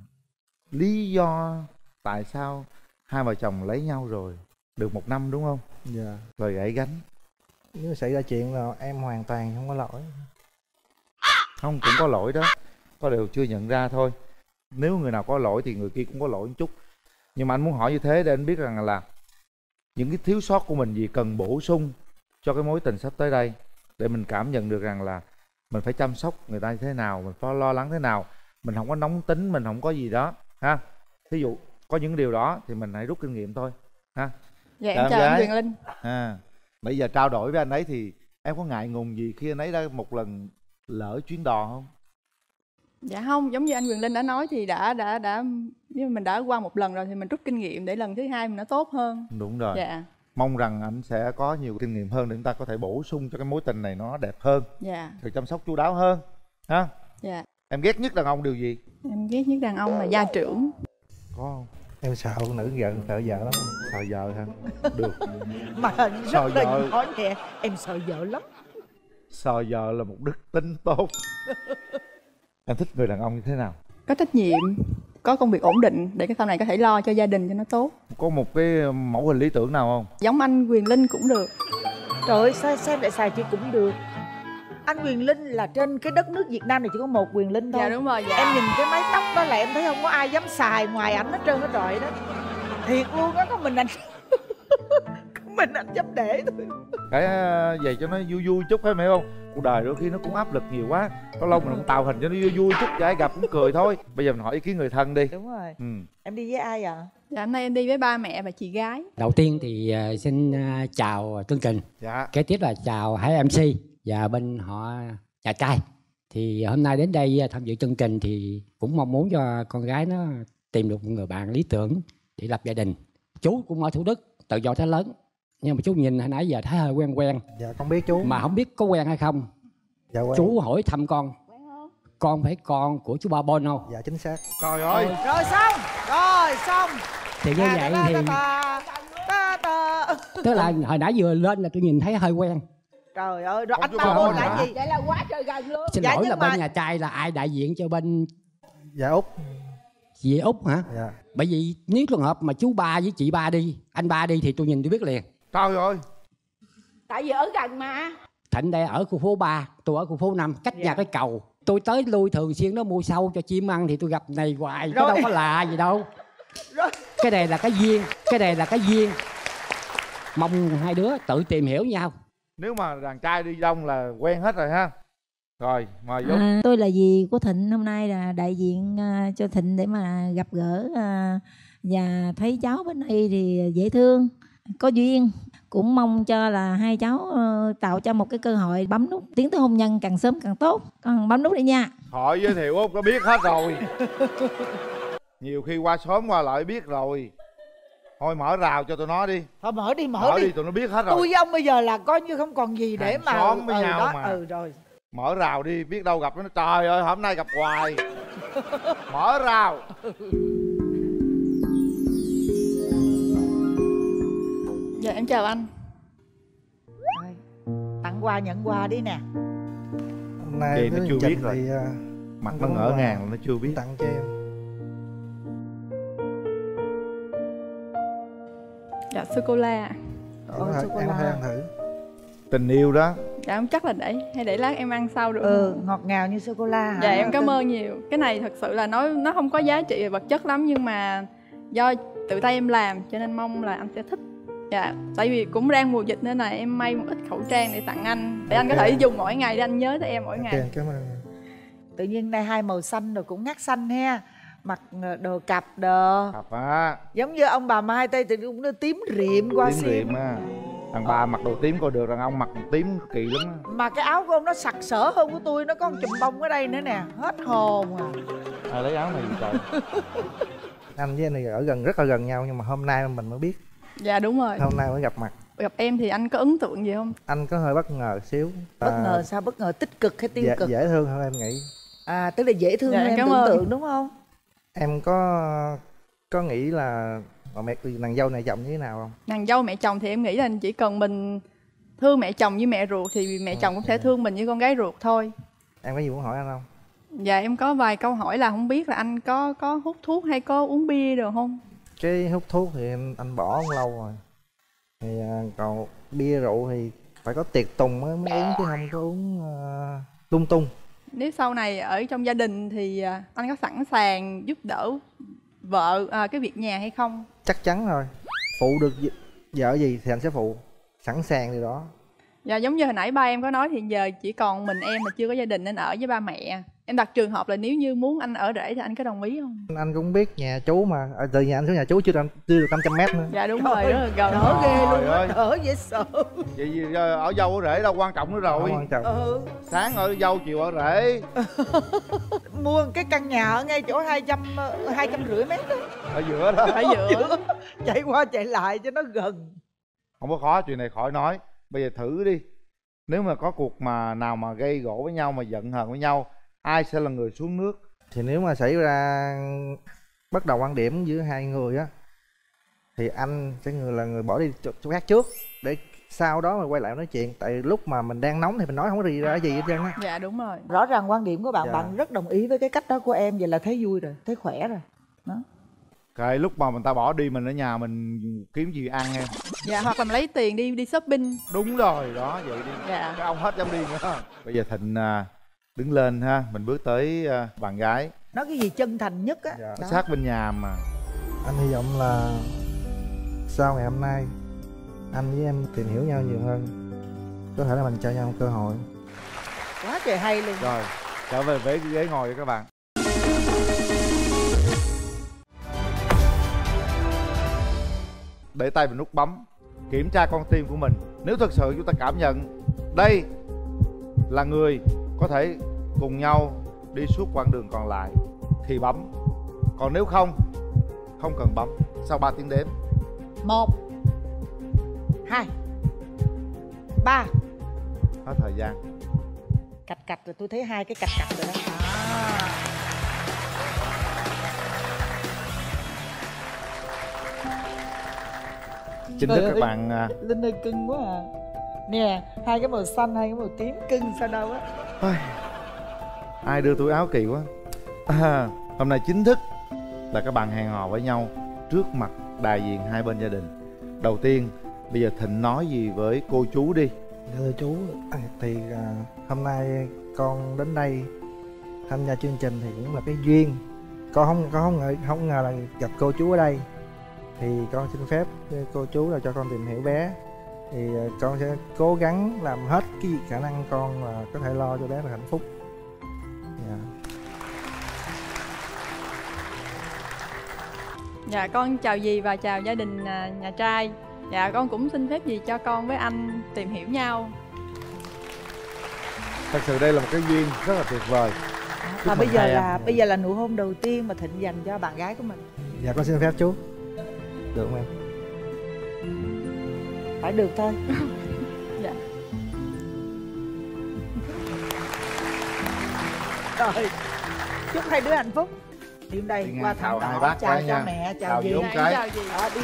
lý do tại sao hai vợ chồng lấy nhau rồi được một năm đúng không? Dạ. Rồi gãy gánh. Nếu xảy ra chuyện là em hoàn toàn không có lỗi. Không, cũng có lỗi đó. Có điều chưa nhận ra thôi. Nếu người nào có lỗi thì người kia cũng có lỗi một chút. Nhưng mà anh muốn hỏi như thế để anh biết rằng là những cái thiếu sót của mình gì cần bổ sung cho cái mối tình sắp tới đây. Để mình cảm nhận được rằng là mình phải chăm sóc người ta như thế nào, mình phải lo lắng thế nào. Mình không có nóng tính, mình không có gì đó ha. Thí dụ có những điều đó thì mình hãy rút kinh nghiệm thôi ha. Dạ em chào anh Quyền Linh. À, bây giờ trao đổi với anh ấy thì em có ngại ngùng gì khi anh ấy đã một lần lỡ chuyến đò không? Dạ không, giống như anh Quyền Linh đã nói thì đã đã đã nhưng mình đã qua một lần rồi thì mình rút kinh nghiệm để lần thứ hai mình nó tốt hơn. Đúng rồi. Dạ. Mong rằng anh sẽ có nhiều kinh nghiệm hơn để chúng ta có thể bổ sung cho cái mối tình này nó đẹp hơn. Dạ. Được chăm sóc chu đáo hơn. Ha? Dạ. Em ghét nhất đàn ông điều gì? Em ghét nhất đàn ông là gia trưởng. Có không? Em sợ con nữ giận, sợ vợ lắm. Sợ vợ hả? Được. Mà rất là khó nghe. Em sợ vợ lắm. Sợ vợ là một đức tính tốt. Em thích người đàn ông như thế nào? Có trách nhiệm, có công việc ổn định để cái sau này có thể lo cho gia đình cho nó tốt. Có một cái mẫu hình lý tưởng nào không? Giống anh Quyền Linh cũng được. Trời ơi, sao xem lại xài chị cũng được. Anh Quyền Linh là trên cái đất nước Việt Nam này chỉ có một Quyền Linh thôi. Dạ đúng rồi, dạ. Em nhìn cái mái tóc đó là em thấy không có ai dám xài ngoài ảnh hết trơn hết rồi đó. Thiệt luôn đó, có mình anh mình anh dám để thôi. Cái về cho nó vui vui chút phải mẹ không? Cuộc đời đôi khi nó cũng áp lực nhiều quá, có lâu mình cũng tạo hình cho nó vui vui chút cho ai gặp cũng cười thôi. Bây giờ mình hỏi ý kiến người thân đi. Đúng rồi. Ừ. Em đi với ai ạ? À? Dạ hôm nay em đi với ba mẹ và chị gái. Đầu tiên thì xin chào chương trình. Dạ. Kế tiếp là chào hai em xê và bên họ nhà trai. Thì hôm nay đến đây tham dự chương trình thì cũng mong muốn cho con gái nó tìm được một người bạn lý tưởng để lập gia đình. Chú cũng ở Thủ Đức, tự do thế lớn. Nhưng mà chú nhìn hồi nãy giờ thấy hơi quen quen. Dạ con biết chú. Mà không biết có quen hay không. Dạ quen. Chú hỏi thăm con. Quen không? Con phải con của chú Ba Bon không? Dạ chính xác. Trời ơi. Ừ. Rồi xong. Rồi xong. Thì như vậy thì tức là hồi nãy vừa lên là tôi nhìn thấy hơi quen. Trời ơi. Rồi anh Ba Bon là gì? Vậy là quá trời gần luôn. Xin lỗi là bên nhà trai là ai đại diện cho bên? Dạ Út. Chị Út hả? Dạ. Bởi vì nếu trường hợp mà chú ba với chị ba đi, anh ba đi thì tôi nhìn tôi biết liền. Trời ơi. Tại vì ở gần mà. Thịnh đây ở khu phố ba, tôi ở khu phố năm, cách dạ. nhà cái cầu. Tôi tới lui thường xuyên nó mua sâu cho chim ăn thì tôi gặp này hoài. Rồi. Có đâu có lạ gì đâu. Rồi. Cái này là cái duyên, cái này là cái duyên. Mong hai đứa tự tìm hiểu nhau. Nếu mà đàn trai đi đông là quen hết rồi ha. Rồi, mời Dũng. À, tôi là dì của Thịnh, hôm nay là đại diện uh, cho Thịnh để mà gặp gỡ. Uh, và thấy cháu bên đây thì dễ thương, có duyên. Cũng mong cho là hai cháu uh, tạo cho một cái cơ hội bấm nút tiến tới hôn nhân càng sớm càng tốt. Con bấm nút đi nha. Họ giới thiệu Út nó biết hết rồi. Nhiều khi qua sớm qua lại biết rồi. Thôi mở rào cho tụi nó đi. Thôi mở đi, mở, mở đi. đi. Tụi nó biết hết rồi. Tôi với ông bây giờ là coi như không còn gì để mà... Xóm với ừ, nhau đó. Mà. Ừ rồi. Mở rào đi, biết đâu gặp nó. Trời ơi, hôm nay gặp hoài. Mở rào. Dạ, em chào anh. Đây, tặng quà nhận quà đi nè. Hôm nay thì nó chưa biết rồi thì, uh, mặt nó ngỡ ngàng, nó chưa biết. Tặng cho em. Dạ, sô-cô-la. Ôi, sô-cô-la. Em có thể ăn thử. Tình yêu đó. Dạ em chắc là để hay để lát em ăn sau được. Ừ, ngọt ngào như sô cô la. Dạ em cảm ơn nhiều. Cái này thật sự là nó nó không có giá trị về vật chất lắm, nhưng mà do tự tay em làm cho nên mong là anh sẽ thích. Dạ, tại vì cũng đang mùa dịch nên là em may một ít khẩu trang để tặng anh để okay. anh có thể dùng mỗi ngày để anh nhớ tới em mỗi okay, ngày. Cảm ơn. Tự nhiên đây hai màu xanh rồi cũng ngắt xanh ha. Mặc đồ cặp đồ. Cặp á. Giống như ông bà Mai Tây thì cũng nó tím rịm qua xiêm. Tím rịm á. Thằng ba mặc đồ tím coi được, đàn ông mặc tím kỳ lắm á. Mà cái áo của ông nó sặc sỡ hơn của tôi, nó có một chùm bông ở đây nữa nè. Hết hồn à. À lấy áo này gì trời. Anh với anh này ở gần, rất là gần nhau, nhưng mà hôm nay mình mới biết. Dạ đúng rồi. Hôm nay mới gặp mặt. Gặp em thì anh có ấn tượng gì không? Anh có hơi bất ngờ xíu. Bất à... ngờ sao? Bất ngờ tích cực hay tiêu dạ, cực? Dễ thương hơn em nghĩ. À tức là dễ thương dạ, hơn em tưởng ơn. Tượng đúng không? Em có có nghĩ là mà mẹ nàng dâu mẹ chồng như thế nào không? Nàng dâu mẹ chồng thì em nghĩ là chỉ cần mình thương mẹ chồng như mẹ ruột thì mẹ chồng cũng sẽ thương mình như con gái ruột thôi. Em có gì muốn hỏi anh không? Dạ em có vài câu hỏi là không biết là anh có có hút thuốc hay có uống bia được không? Cái hút thuốc thì em, anh bỏ không lâu rồi. Thì còn bia rượu thì phải có tiệc tùng mới mới uống chứ không có uống uh, lung tung. Nếu sau này ở trong gia đình thì anh có sẵn sàng giúp đỡ vợ à, cái việc nhà hay không? Chắc chắn rồi. Phụ được vợ gì thì anh sẽ phụ. Sẵn sàng điều đó. Dạ giống như hồi nãy ba em có nói thì giờ chỉ còn mình em mà chưa có gia đình nên ở với ba mẹ. Em đặt trường hợp là nếu như muốn anh ở rể thì anh có đồng ý không? Anh cũng biết nhà chú mà. Từ nhà anh xuống nhà chú chưa được năm trăm mét nữa. Dạ đúng rồi, rất là gần. Đỡ ghê luôn, đỡ dễ sợ. Vậy vì ở dâu ở rể đâu quan trọng nữa rồi. Không quan trọng. Ừ. Sáng ở dâu, chiều ở rể. Mua cái căn nhà ở ngay chỗ hai trăm, hai trăm rưỡi mét đó. Ở giữa đó. Ở giữa. Chạy qua chạy lại cho nó gần. Không có khó, chuyện này khỏi nói. Bây giờ thử đi. Nếu mà có cuộc mà nào mà gây gỗ với nhau, mà giận hờn với nhau, ai sẽ là người xuống nước? Thì nếu mà xảy ra bất đồng quan điểm giữa hai người á, thì anh sẽ người là người bỏ đi chỗ khác trước, để sau đó mà quay lại nói chuyện. Tại lúc mà mình đang nóng thì mình nói không có gì ra gì hết trơn á. Dạ đúng rồi. Rõ ràng quan điểm của bạn, dạ. bạn rất đồng ý với cái cách đó của em. Vậy là thấy vui rồi, thấy khỏe rồi đó. Cái lúc mà mình ta bỏ đi, mình ở nhà mình kiếm gì ăn em. Dạ, hoặc là mình lấy tiền đi đi shopping. Đúng rồi, đó, vậy đi. Dạ. Cái ông hết dám đi nữa. Bây giờ Thịnh đứng lên ha, mình bước tới bạn gái. Nói cái gì chân thành nhất á. Dạ. Sát bên nhà mà. Anh hy vọng là sau ngày hôm nay anh với em tìm hiểu nhau nhiều hơn. Có thể là mình cho nhau một cơ hội. Quá trời hay luôn. Rồi, trở về với ghế ngồi cho các bạn. Để tay vào nút bấm, kiểm tra con tim của mình. Nếu thực sự chúng ta cảm nhận đây là người có thể cùng nhau đi suốt quãng đường còn lại thì bấm. Còn nếu không, không cần bấm. Sau ba tiếng đếm, một hai ba. Hết thời gian. Cạch cạch rồi, tôi thấy hai cái cạch cạch rồi đó. À. Chính thức các bạn. Linh ơi, cưng quá à. Nè, hai cái màu xanh, hai cái màu tím cưng sao đâu á. Ai đưa tôi áo kỳ quá à. Hôm nay chính thức là các bạn hẹn hò với nhau trước mặt đại diện hai bên gia đình. Đầu tiên, bây giờ Thịnh nói gì với cô chú đi. Thưa chú, thì hôm nay con đến đây tham gia chương trình thì cũng là cái duyên. Con không, con không ngờ, không ngờ là gặp cô chú ở đây. Thì con xin phép cô chú là cho con tìm hiểu bé. Thì con sẽ cố gắng làm hết cái khả năng con là có thể lo cho bé là hạnh phúc. Yeah. Dạ, con chào dì và chào gia đình nhà trai. Dạ, con cũng xin phép dì cho con với anh tìm hiểu nhau. Thật sự đây là một cái duyên rất là tuyệt vời. Và bây giờ là em. Bây giờ là nụ hôn đầu tiên mà Thịnh dành cho bạn gái của mình. Dạ, con xin phép chú. Được không em? Phải được thôi. Dạ. Rồi, chúc hai đứa hạnh phúc. Điểm đây đi qua thẳng đó, chào cho mẹ, chào dì, chào dì.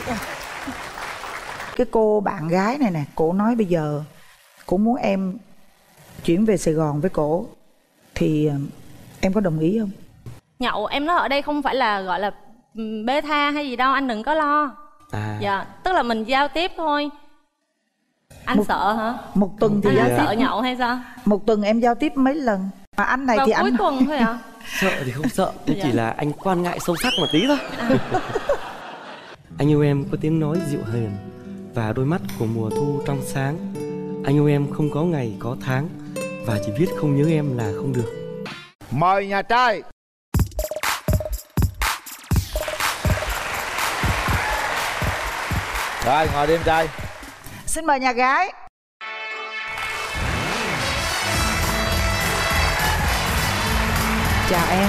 Cái cô bạn gái này nè, cổ nói bây giờ cổ muốn em chuyển về Sài Gòn với cổ. Thì em có đồng ý không? Nhậu em nói ở đây không phải là gọi là bê tha hay gì đâu, anh đừng có lo. À. Dạ, tức là mình giao tiếp thôi. Anh một, sợ hả? Một tuần thì anh giao sợ nhậu hay sao? Một tuần em giao tiếp mấy lần? Mà anh này Vào thì cuối anh... tuần thôi hả? Sợ thì không sợ, nhưng dạ. chỉ là anh quan ngại sâu sắc một tí thôi. À. Anh yêu em có tiếng nói dịu hiền và đôi mắt của mùa thu trong sáng. Anh yêu em không có ngày có tháng và chỉ biết không nhớ em là không được. Mời nhà trai. Rồi, ngồi đi em trai. Xin mời nhà gái. Chào em.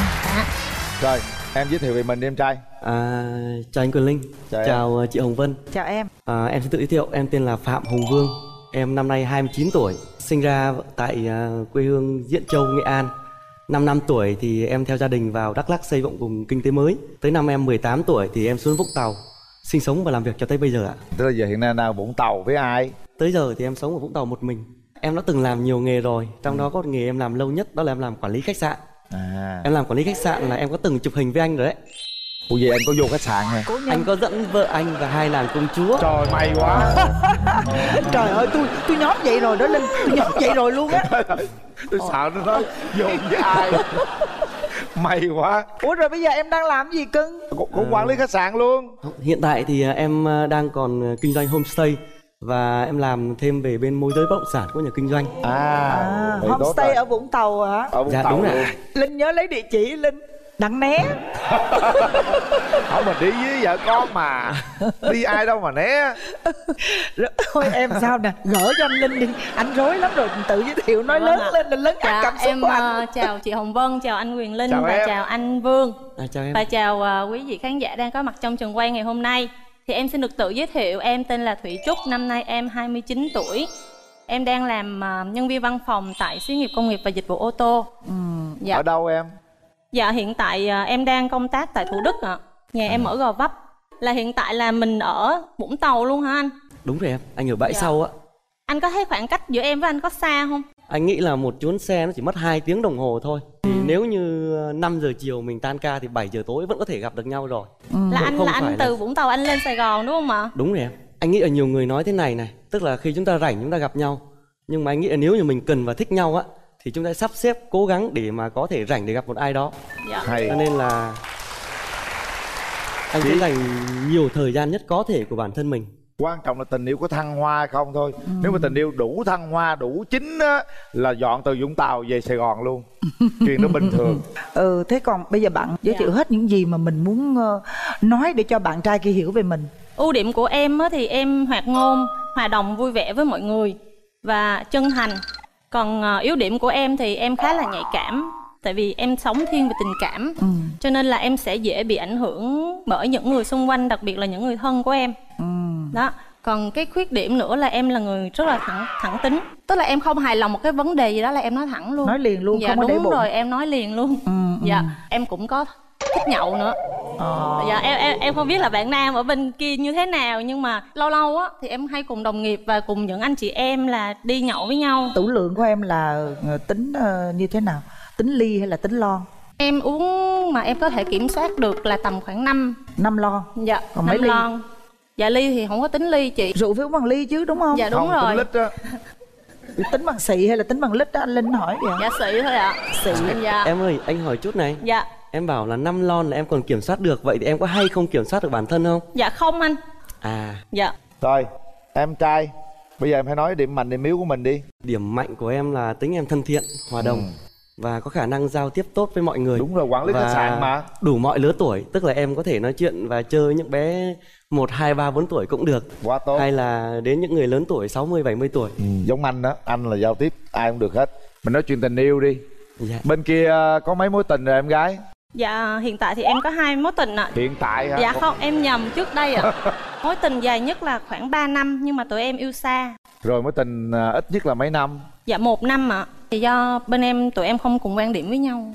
Rồi, em giới thiệu về mình đi em trai. À, chào anh Quyền Linh. Chào, chào chị Hồng Vân. Chào em. à, Em xin tự giới thiệu, em tên là Phạm Hùng Vương. Em năm nay hai mươi chín tuổi. Sinh ra tại quê hương Diễn Châu, Nghệ An. Năm năm tuổi thì em theo gia đình vào Đắk Lắk xây dựng vùng kinh tế mới. Tới năm em mười tám tuổi thì em xuống Vũng Tàu sinh sống và làm việc cho tới bây giờ ạ. Tức là giờ hiện nay là Vũng Tàu với ai? Tới giờ thì em sống ở Vũng Tàu một mình. Em đã từng làm nhiều nghề rồi. Trong ừ. đó có nghề em làm lâu nhất, đó là em làm quản lý khách sạn. À. Em làm quản lý khách sạn là em có từng chụp hình với anh rồi đấy. Ủa vậy anh có vô khách sạn rồi? Anh có dẫn vợ anh và hai nàng công chúa. Trời, may quá. Trời ơi, tôi tôi nhót vậy rồi đó Linh. Tôi nhót vậy rồi luôn á. Tôi sợ nó nói vô với ai. May quá. Ủa rồi bây giờ em đang làm gì cưng? Cũng quản lý khách sạn luôn. Hiện tại thì em đang còn kinh doanh homestay. Và em làm thêm về bên môi giới bất động sản của nhà kinh doanh. À, à homestay ở Vũng Tàu hả? Ở Vũng dạ, Tàu đúng rồi. Linh nhớ lấy địa chỉ Linh. Đặng né. Không, mình đi với vợ con mà. Đi ai đâu mà né. Thôi em sao nè, gỡ cho anh Linh đi. Anh rối lắm rồi, tự giới thiệu nói lớn à. Lên là lớn áp cảm xúc của anh. Chào chị Hồng Vân, chào anh Quyền Linh, chào và em. Chào anh Vương à, chào em. Và chào uh, quý vị khán giả đang có mặt trong trường quay ngày hôm nay. Thì em xin được tự giới thiệu, em tên là Thủy Trúc, năm nay em hai mươi chín tuổi. Em đang làm uh, nhân viên văn phòng tại xí nghiệp công nghiệp và dịch vụ ô tô. ừ. Dạ. Ở đâu em? Dạ, hiện tại em đang công tác tại Thủ Đức ạ. à. Nhà à. em ở Gò Vấp. Là hiện tại là mình ở Vũng Tàu luôn hả anh? Đúng rồi em, anh ở bãi dạ. sau á. Anh có thấy khoảng cách giữa em với anh có xa không? Anh nghĩ là một chuyến xe nó chỉ mất hai tiếng đồng hồ thôi. Thì ừ. nếu như năm giờ chiều mình tan ca thì bảy giờ tối vẫn có thể gặp được nhau rồi. Ừ. Là anh là anh từ là... Vũng Tàu anh lên Sài Gòn đúng không ạ? Đúng rồi em. Anh nghĩ là nhiều người nói thế này này, tức là khi chúng ta rảnh chúng ta gặp nhau. Nhưng mà anh nghĩ là nếu như mình cần và thích nhau á thì chúng ta sắp xếp cố gắng để mà có thể rảnh để gặp một ai đó. Dạ. Hay. Cho nên là anh sẽ dành nhiều thời gian nhất có thể của bản thân mình. Quan trọng là tình yêu có thăng hoa không thôi. Ừ. Nếu mà tình yêu đủ thăng hoa, đủ chín á, là dọn từ Vũng Tàu về Sài Gòn luôn. Chuyện đó bình thường. Ừ, thế còn bây giờ bạn giới thiệu hết những gì mà mình muốn nói để cho bạn trai kia hiểu về mình. Ưu điểm của em á, thì em hoạt ngôn, hòa đồng vui vẻ với mọi người và chân thành. Còn yếu điểm của em thì em khá là nhạy cảm. Tại vì em sống thiên về tình cảm. Ừ. Cho nên là em sẽ dễ bị ảnh hưởng bởi những người xung quanh, đặc biệt là những người thân của em. Ừ. Đó. Còn cái khuyết điểm nữa là em là người rất là thẳng thẳng tính. Tức là em không hài lòng một cái vấn đề gì đó là em nói thẳng luôn. Nói liền luôn, dạ, không có để bụng. Dạ đúng rồi, em nói liền luôn. Ừ, dạ, ừ. Em cũng có thích nhậu nữa. Ờ. Dạ em, em em không biết là bạn nam ở bên kia như thế nào, nhưng mà lâu lâu á thì em hay cùng đồng nghiệp và cùng những anh chị em là đi nhậu với nhau. Tủ lượng của em là tính uh, như thế nào? Tính ly hay là tính lon? Em uống mà em có thể kiểm soát được là tầm khoảng năm lon. Dạ, còn mấy ly? Lon. Dạ ly thì không có tính ly chị. Rượu phải uống bằng ly chứ đúng không? Dạ đúng không, rồi. Tính lít đó. Tính bằng xị hay là tính bằng lít đó, anh Linh hỏi vậy? Dạ xị thôi ạ. À. Xị. Dạ. Em ơi, anh hỏi chút này. Dạ. Em bảo là năm lon là em còn kiểm soát được, vậy thì em có hay không kiểm soát được bản thân không? Dạ không anh. À. Dạ. Rồi, em trai, bây giờ em hãy nói điểm mạnh điểm yếu của mình đi. Điểm mạnh của em là tính em thân thiện, hòa đồng. Ừ. Và có khả năng giao tiếp tốt với mọi người. Đúng rồi, quản lý khách sạn mà. Đủ mọi lứa tuổi, tức là em có thể nói chuyện và chơi những bé một, hai, ba, bốn tuổi cũng được. Quá tốt. Hay là đến những người lớn tuổi sáu mươi, bảy mươi tuổi. Ừ, giống anh đó, anh là giao tiếp ai cũng được hết. Mình nói chuyện tình yêu đi. Dạ. Bên kia có mấy mối tình rồi em gái? Dạ, hiện tại thì em có hai mối tình ạ. Hiện tại hả? Dạ không, em nhầm, trước đây ạ. Mối tình dài nhất là khoảng ba năm, nhưng mà tụi em yêu xa. Rồi mối tình ít nhất là mấy năm? Dạ một năm ạ. Thì do bên em tụi em không cùng quan điểm với nhau.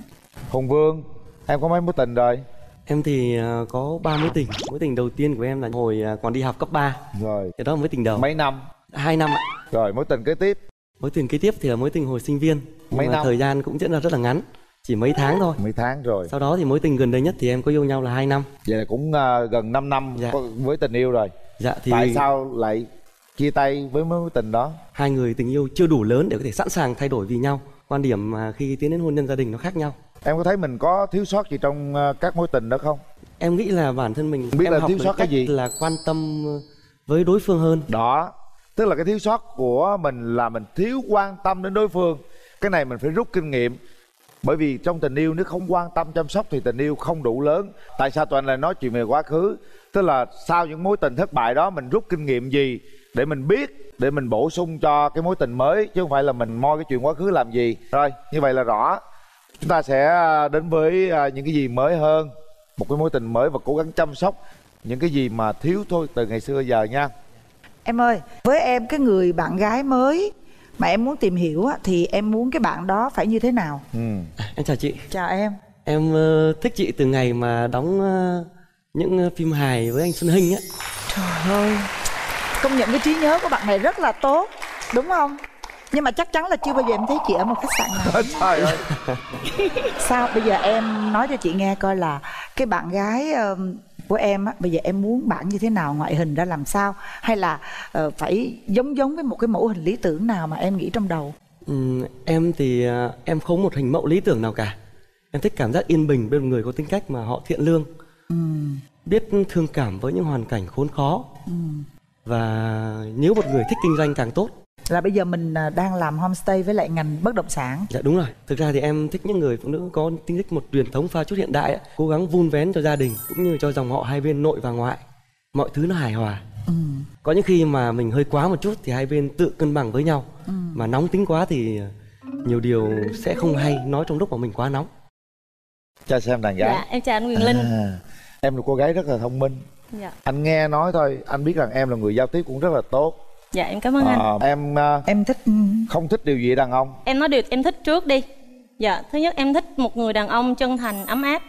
Hồng Vương, em có mấy mối tình rồi? Em thì có ba mối tình. Mối tình đầu tiên của em là hồi còn đi học cấp ba. Rồi. Thì đó là mối tình đầu. Mấy năm? hai năm ạ. Rồi mối tình kế tiếp? Mối tình kế tiếp thì là mối tình hồi sinh viên. Mấy năm? Thời gian cũng diễn ra rất là ngắn, chỉ mấy tháng thôi. Mấy tháng rồi. Sau đó thì mối tình gần đây nhất thì em có yêu nhau là hai năm. Vậy là cũng uh, gần năm năm. Dạ. Với tình yêu rồi. Dạ thì... Tại sao lại chia tay với mối tình đó? Hai người tình yêu chưa đủ lớn để có thể sẵn sàng thay đổi vì nhau. Quan điểm mà khi tiến đến hôn nhân gia đình nó khác nhau. Em có thấy mình có thiếu sót gì trong các mối tình đó không? Em nghĩ là bản thân mình biết em là học thiếu sót cái gì, là quan tâm với đối phương hơn. Đó, tức là cái thiếu sót của mình là mình thiếu quan tâm đến đối phương. Cái này mình phải rút kinh nghiệm. Bởi vì trong tình yêu nếu không quan tâm chăm sóc thì tình yêu không đủ lớn. Tại sao toàn là nói chuyện về quá khứ? Tức là sau những mối tình thất bại đó mình rút kinh nghiệm gì để mình biết, để mình bổ sung cho cái mối tình mới, chứ không phải là mình moi cái chuyện quá khứ làm gì. Rồi, như vậy là rõ. Chúng ta sẽ đến với những cái gì mới hơn, một cái mối tình mới, và cố gắng chăm sóc những cái gì mà thiếu thôi từ ngày xưa giờ nha. Em ơi, với em cái người bạn gái mới mà em muốn tìm hiểu thì em muốn cái bạn đó phải như thế nào? Ừ. Em chào chị. Chào em. Em thích chị từ ngày mà đóng những phim hài với anh Xuân Hinh á. Trời ơi, công nhận cái trí nhớ của bạn này rất là tốt, đúng không? Nhưng mà chắc chắn là chưa bao giờ em thấy chị ở một khách sạn nào. Trời ơi. Sao bây giờ em nói cho chị nghe coi là cái bạn gái của em á, bây giờ em muốn bạn như thế nào, ngoại hình ra làm sao, hay là phải giống giống với một cái mẫu hình lý tưởng nào mà em nghĩ trong đầu? Ừ, em thì em không có một hình mẫu lý tưởng nào cả. Em thích cảm giác yên bình bên người có tính cách mà họ thiện lương, ừ. biết thương cảm với những hoàn cảnh khốn khó. Ừ. Và nếu một người thích kinh doanh càng tốt. Là bây giờ mình đang làm homestay với lại ngành bất động sản. Dạ đúng rồi. Thực ra thì em thích những người phụ nữ có tính cách một truyền thống pha chút hiện đại, cố gắng vun vén cho gia đình cũng như cho dòng họ hai bên nội và ngoại, mọi thứ nó hài hòa. Ừ. Có những khi mà mình hơi quá một chút thì hai bên tự cân bằng với nhau. Ừ. Mà nóng tính quá thì nhiều điều sẽ không hay nói trong lúc mà mình quá nóng. Chào xem đàn gái. Dạ em chào anh Quyền Linh. À, em là cô gái rất là thông minh. Dạ. Anh nghe nói thôi, anh biết rằng em là người giao tiếp cũng rất là tốt. Dạ em cảm ơn à, anh. Em uh, em thích không thích điều gì đàn ông? Em nói điều em thích trước đi. Dạ, thứ nhất em thích một người đàn ông chân thành, ấm áp,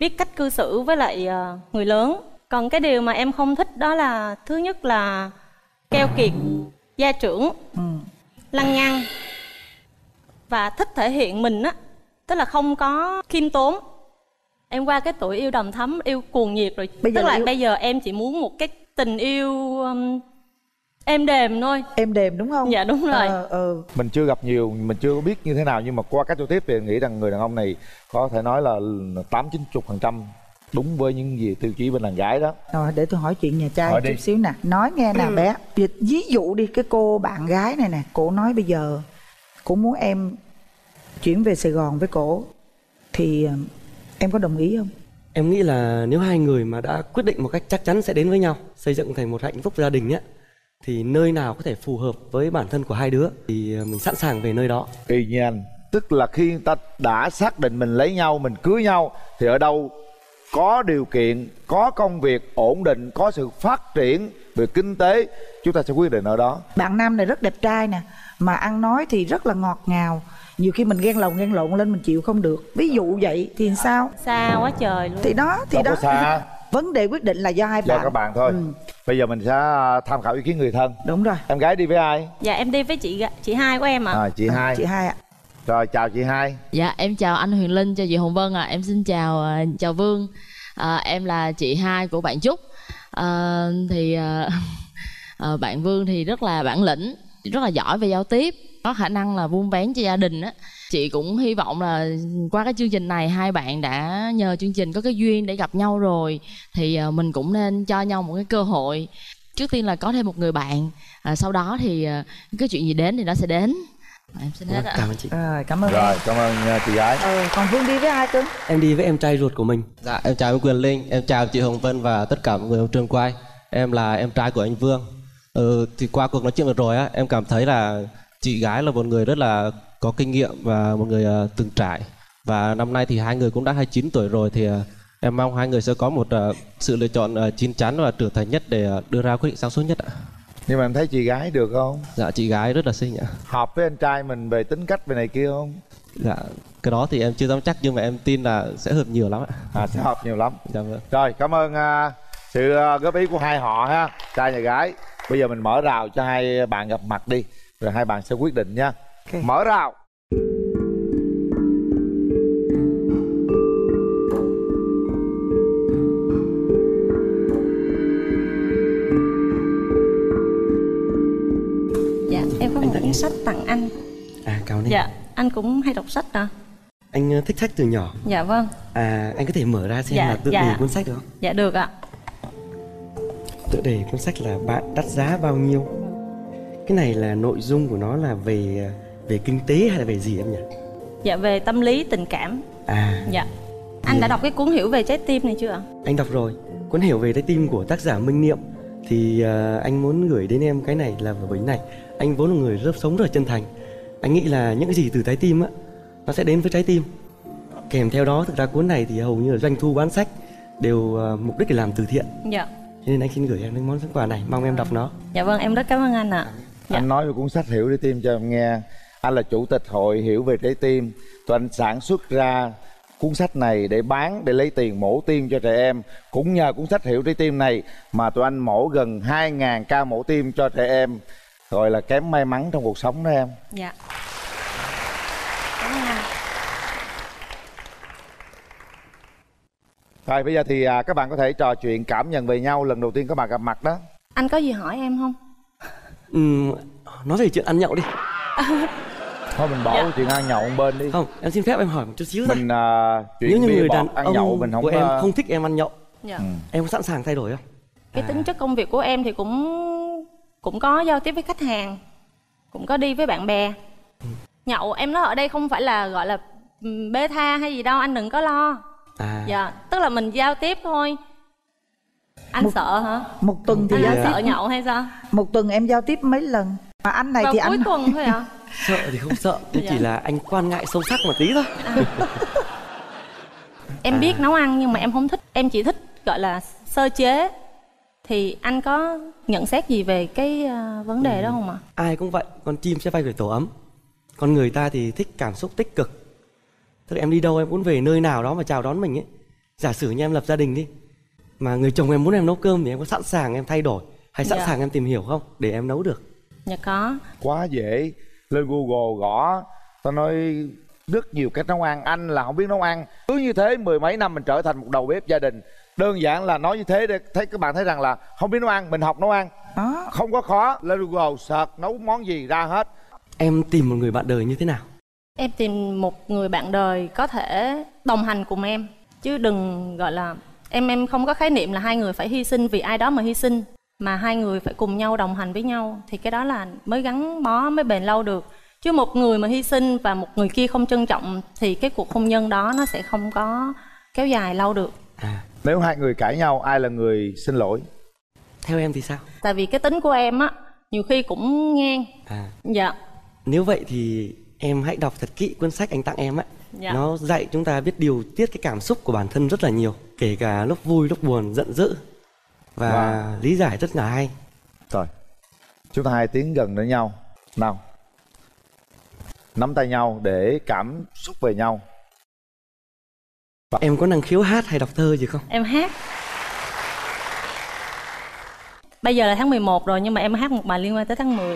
biết cách cư xử với lại uh, người lớn. Còn cái điều mà em không thích đó là thứ nhất là keo kiệt, gia trưởng, ừ. lăng nhăng, và thích thể hiện mình á, tức là không có khiêm tốn. Em qua cái tuổi yêu đầm thắm, yêu cuồng nhiệt rồi. Bây tức giờ là yêu... bây giờ em chỉ muốn một cái tình yêu um, êm đềm thôi. Êm đềm đúng không? Dạ đúng rồi. Ờ, ừ. Mình chưa gặp nhiều, mình chưa biết như thế nào, nhưng mà qua các giao tiếp thì em nghĩ rằng người đàn ông này có thể nói là tám chín chục phần trăm đúng với những gì tiêu chí bên đàn gái đó. Rồi để tôi hỏi chuyện nhà trai chút xíu nè, nói nghe nè bé. Ví dụ đi, cái cô bạn gái này nè, cô nói bây giờ cô muốn em chuyển về Sài Gòn với cô, thì em có đồng ý không? Em nghĩ là nếu hai người mà đã quyết định một cách chắc chắn sẽ đến với nhau, xây dựng thành một hạnh phúc gia đình ấy, thì nơi nào có thể phù hợp với bản thân của hai đứa thì mình sẵn sàng về nơi đó. Tuy nhiên, tức là khi người ta đã xác định mình lấy nhau, mình cưới nhau, thì ở đâu có điều kiện, có công việc ổn định, có sự phát triển về kinh tế, chúng ta sẽ quyết định ở đó. Bạn nam này rất đẹp trai nè, mà ăn nói thì rất là ngọt ngào, nhiều khi mình ghen lòng ghen lộn lên mình chịu không được. Ví dụ vậy thì sao? Xa quá trời luôn. Thì đó, thì đâu đó. Có xa. Vấn đề quyết định là do hai bạn. Do các bạn thôi. Ừ. Bây giờ mình sẽ tham khảo ý kiến người thân. Đúng rồi. Em gái đi với ai? Dạ em đi với chị chị hai của em ạ. À. À, chị à, hai. Chị hai ạ. À. Rồi chào chị hai. Dạ em chào anh Quyền Linh, chào chị Hồng Vân ạ. À. Em xin chào chào Vương. À, em là chị hai của bạn Trúc. À, thì à, à, bạn Vương thì rất là bản lĩnh, rất là giỏi về giao tiếp, có khả năng là buôn bán cho gia đình á. Chị cũng hy vọng là qua cái chương trình này hai bạn đã nhờ chương trình có cái duyên để gặp nhau rồi, thì mình cũng nên cho nhau một cái cơ hội. Trước tiên là có thêm một người bạn, à, sau đó thì cái chuyện gì đến thì nó sẽ đến. À, em xin hết ạ. Cảm ơn chị. À, cảm ơn. Rồi, cảm ơn chị gái. Ừ, còn Vương đi với ai cưng? Em đi với em trai ruột của mình. Dạ, em chào Quyền Linh, em chào chị Hồng Vân và tất cả mọi người trong trường quay. Em là em trai của anh Vương. Ừ, thì qua cuộc nói chuyện vừa rồi á, em cảm thấy là chị gái là một người rất là có kinh nghiệm và một người uh, từng trải. Và năm nay thì hai người cũng đã hai mươi chín tuổi rồi, thì uh, em mong hai người sẽ có một uh, sự lựa chọn uh, chín chắn và trưởng thành nhất để uh, đưa ra quyết định sáng suốt nhất ạ. Nhưng mà em thấy chị gái được không? Dạ chị gái rất là xinh ạ. Hợp với anh trai mình về tính cách về này kia không? Dạ cái đó thì em chưa dám chắc, nhưng mà em tin là sẽ hợp nhiều lắm ạ. À sẽ hợp nhiều lắm. Dạ, vâng. Rồi cảm ơn uh, sự uh, góp ý của hai họ ha, trai và gái. Bây giờ mình mở rào cho hai bạn gặp mặt đi, rồi hai bạn sẽ quyết định nha. Okay. Mở rào. Dạ, em có anh một cuốn sách tặng anh. À, cảm ơn. Dạ, anh cũng hay đọc sách hả? Anh thích sách từ nhỏ. Dạ vâng. À, anh có thể mở ra xem dạ, là tựa dạ. đề cuốn sách được không? Dạ được ạ. Tựa đề cuốn sách là Bạn Đắt Giá Bao Nhiêu. Cái này là nội dung của nó là về về kinh tế hay là về gì em nhỉ? Dạ về tâm lý tình cảm. À. Dạ. Anh yeah. đã đọc cái cuốn Hiểu Về Trái Tim này chưa ạ? Anh đọc rồi. Cuốn Hiểu Về Trái Tim của tác giả Minh Niệm. Thì uh, anh muốn gửi đến em cái này là với này. Anh vốn là người rất sống rất là chân thành. Anh nghĩ là những cái gì từ trái tim á, nó sẽ đến với trái tim. Kèm theo đó, thực ra cuốn này thì hầu như là doanh thu bán sách đều uh, mục đích để làm từ thiện. Dạ. Thế nên anh xin gửi em những món quà này, mong em đọc nó. Dạ vâng, em rất cảm ơn anh ạ. À. Dạ. Anh nói về cuốn sách Hiểu Trái Tim cho em nghe. Anh là chủ tịch hội Hiểu Về Trái Tim. Tụi anh sản xuất ra cuốn sách này để bán, để lấy tiền mổ tim cho trẻ em. Cũng nhờ cuốn sách Hiểu Trái Tim này mà tụi anh mổ gần hai nghìn ca mổ tim cho trẻ em, gọi là kém may mắn trong cuộc sống đó em. Dạ. Rồi bây giờ thì à, các bạn có thể trò chuyện cảm nhận về nhau lần đầu tiên các bạn gặp mặt đó. Anh có gì hỏi em không? Ừ, nói về chuyện ăn nhậu đi. Thôi mình bỏ dạ. chuyện ăn nhậu một bên đi. Không, em xin phép em hỏi một chút xíu thôi. Mình à, chuyện nếu như người đàn ăn nhậu mình không của có... em không thích em ăn nhậu. Dạ. Ừ. Em có sẵn sàng thay đổi không? Cái à. tính chất công việc của em thì cũng cũng có giao tiếp với khách hàng, cũng có đi với bạn bè. Ừ. Nhậu em nói ở đây không phải là gọi là bê tha hay gì đâu, anh đừng có lo. À. Dạ, tức là mình giao tiếp thôi. Anh một, sợ hả? Một tuần thì anh giao tiếp. Sợ nhậu hay sao? Một tuần em giao tiếp mấy lần? Mà anh này Vào thì cuối anh cuối tuần thôi hả? Sợ thì không sợ, nhưng dạ. chỉ là anh quan ngại sâu sắc một tí thôi. À. Em à. biết nấu ăn nhưng mà em không thích, em chỉ thích gọi là sơ chế. Thì anh có nhận xét gì về cái vấn đề ừ. đó không ạ? À? Ai cũng vậy, con chim sẽ bay về tổ ấm. Con người ta thì thích cảm xúc tích cực. Tức là em đi đâu em cũng về nơi nào đó mà chào đón mình ấy. Giả sử như em lập gia đình đi, mà người chồng em muốn em nấu cơm thì em có sẵn sàng em thay đổi, hay sẵn dạ. sàng em tìm hiểu không để em nấu được? Dạ có. Quá dễ. Lên Google gõ Tao nói rất nhiều cách nấu ăn, anh là không biết nấu ăn. Cứ như thế mười mấy năm mình trở thành một đầu bếp gia đình. Đơn giản là nói như thế để thấy các bạn thấy rằng là không biết nấu ăn, mình học nấu ăn à. Không có khó, lên Google search nấu món gì ra hết. Em tìm một người bạn đời như thế nào? Em tìm một người bạn đời có thể đồng hành cùng em, chứ đừng gọi là em em không có khái niệm là hai người phải hy sinh vì ai đó mà hy sinh, mà hai người phải cùng nhau đồng hành với nhau thì cái đó là mới gắn bó, mới bền lâu được. Chứ một người mà hy sinh và một người kia không trân trọng thì cái cuộc hôn nhân đó nó sẽ không có kéo dài lâu được. À, nếu hai người cãi nhau ai là người xin lỗi? Theo em thì sao? Tại vì cái tính của em á nhiều khi cũng ngang. À. Dạ. Nếu vậy thì em hãy đọc thật kỹ cuốn sách anh tặng em á. Dạ. Nó dạy chúng ta biết điều tiết cái cảm xúc của bản thân rất là nhiều, kể cả lúc vui, lúc buồn, giận dữ. Và wow. lý giải rất là hay. Rồi, chúng ta hai tiếng gần đến nhau. Nào, nắm tay nhau để cảm xúc về nhau. Và... em có năng khiếu hát hay đọc thơ gì không? Em hát. Bây giờ là tháng mười một rồi nhưng mà em hát một bài liên quan tới tháng mười.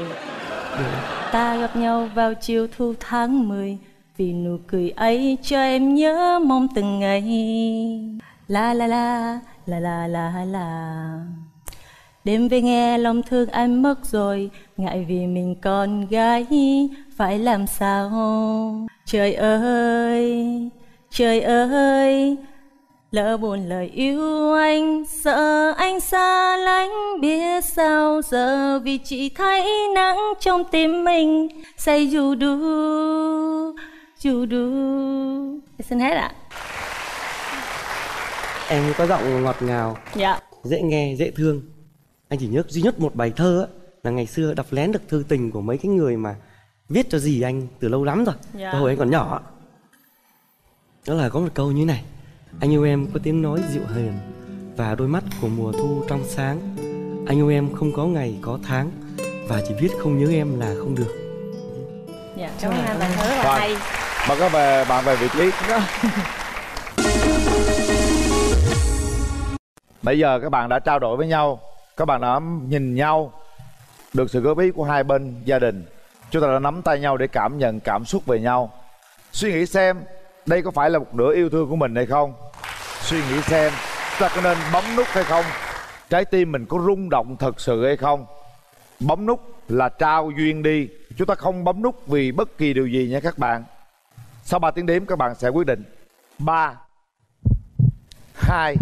Được. Ta gặp nhau vào chiều thu tháng mười, vì nụ cười ấy cho em nhớ mong từng ngày. La la la, la la la la. Đêm về nghe lòng thương anh mất rồi, ngại vì mình con gái phải làm sao. Trời ơi, trời ơi, lỡ buồn lời yêu anh, sợ anh xa lánh, biết sao giờ vì chỉ thấy nắng trong tim mình. Say dù đu, dù đu. Xin hết ạ. Em có giọng ngọt ngào, dạ. dễ nghe, dễ thương. Anh chỉ nhớ duy nhất một bài thơ á, là ngày xưa đọc lén được thư tình của mấy cái người mà viết cho dì anh từ lâu lắm rồi, dạ. hồi anh còn nhỏ. Đó là có một câu như này: anh yêu em có tiếng nói dịu hiền và đôi mắt của mùa thu trong sáng. Anh yêu em không có ngày có tháng, và chỉ biết không nhớ em là không được. Dạ, cảm ơn bạn thơ là hay. Bạn có về, bạn về vị trí đó. Bây giờ các bạn đã trao đổi với nhau, các bạn đã nhìn nhau, được sự góp ý của hai bên gia đình. Chúng ta đã nắm tay nhau để cảm nhận cảm xúc về nhau. Suy nghĩ xem đây có phải là một nửa yêu thương của mình hay không. Suy nghĩ xem ta có nên bấm nút hay không. Trái tim mình có rung động thật sự hay không. Bấm nút là trao duyên đi. Chúng ta không bấm nút vì bất kỳ điều gì nha các bạn. Sau ba tiếng đếm các bạn sẽ quyết định. Ba hai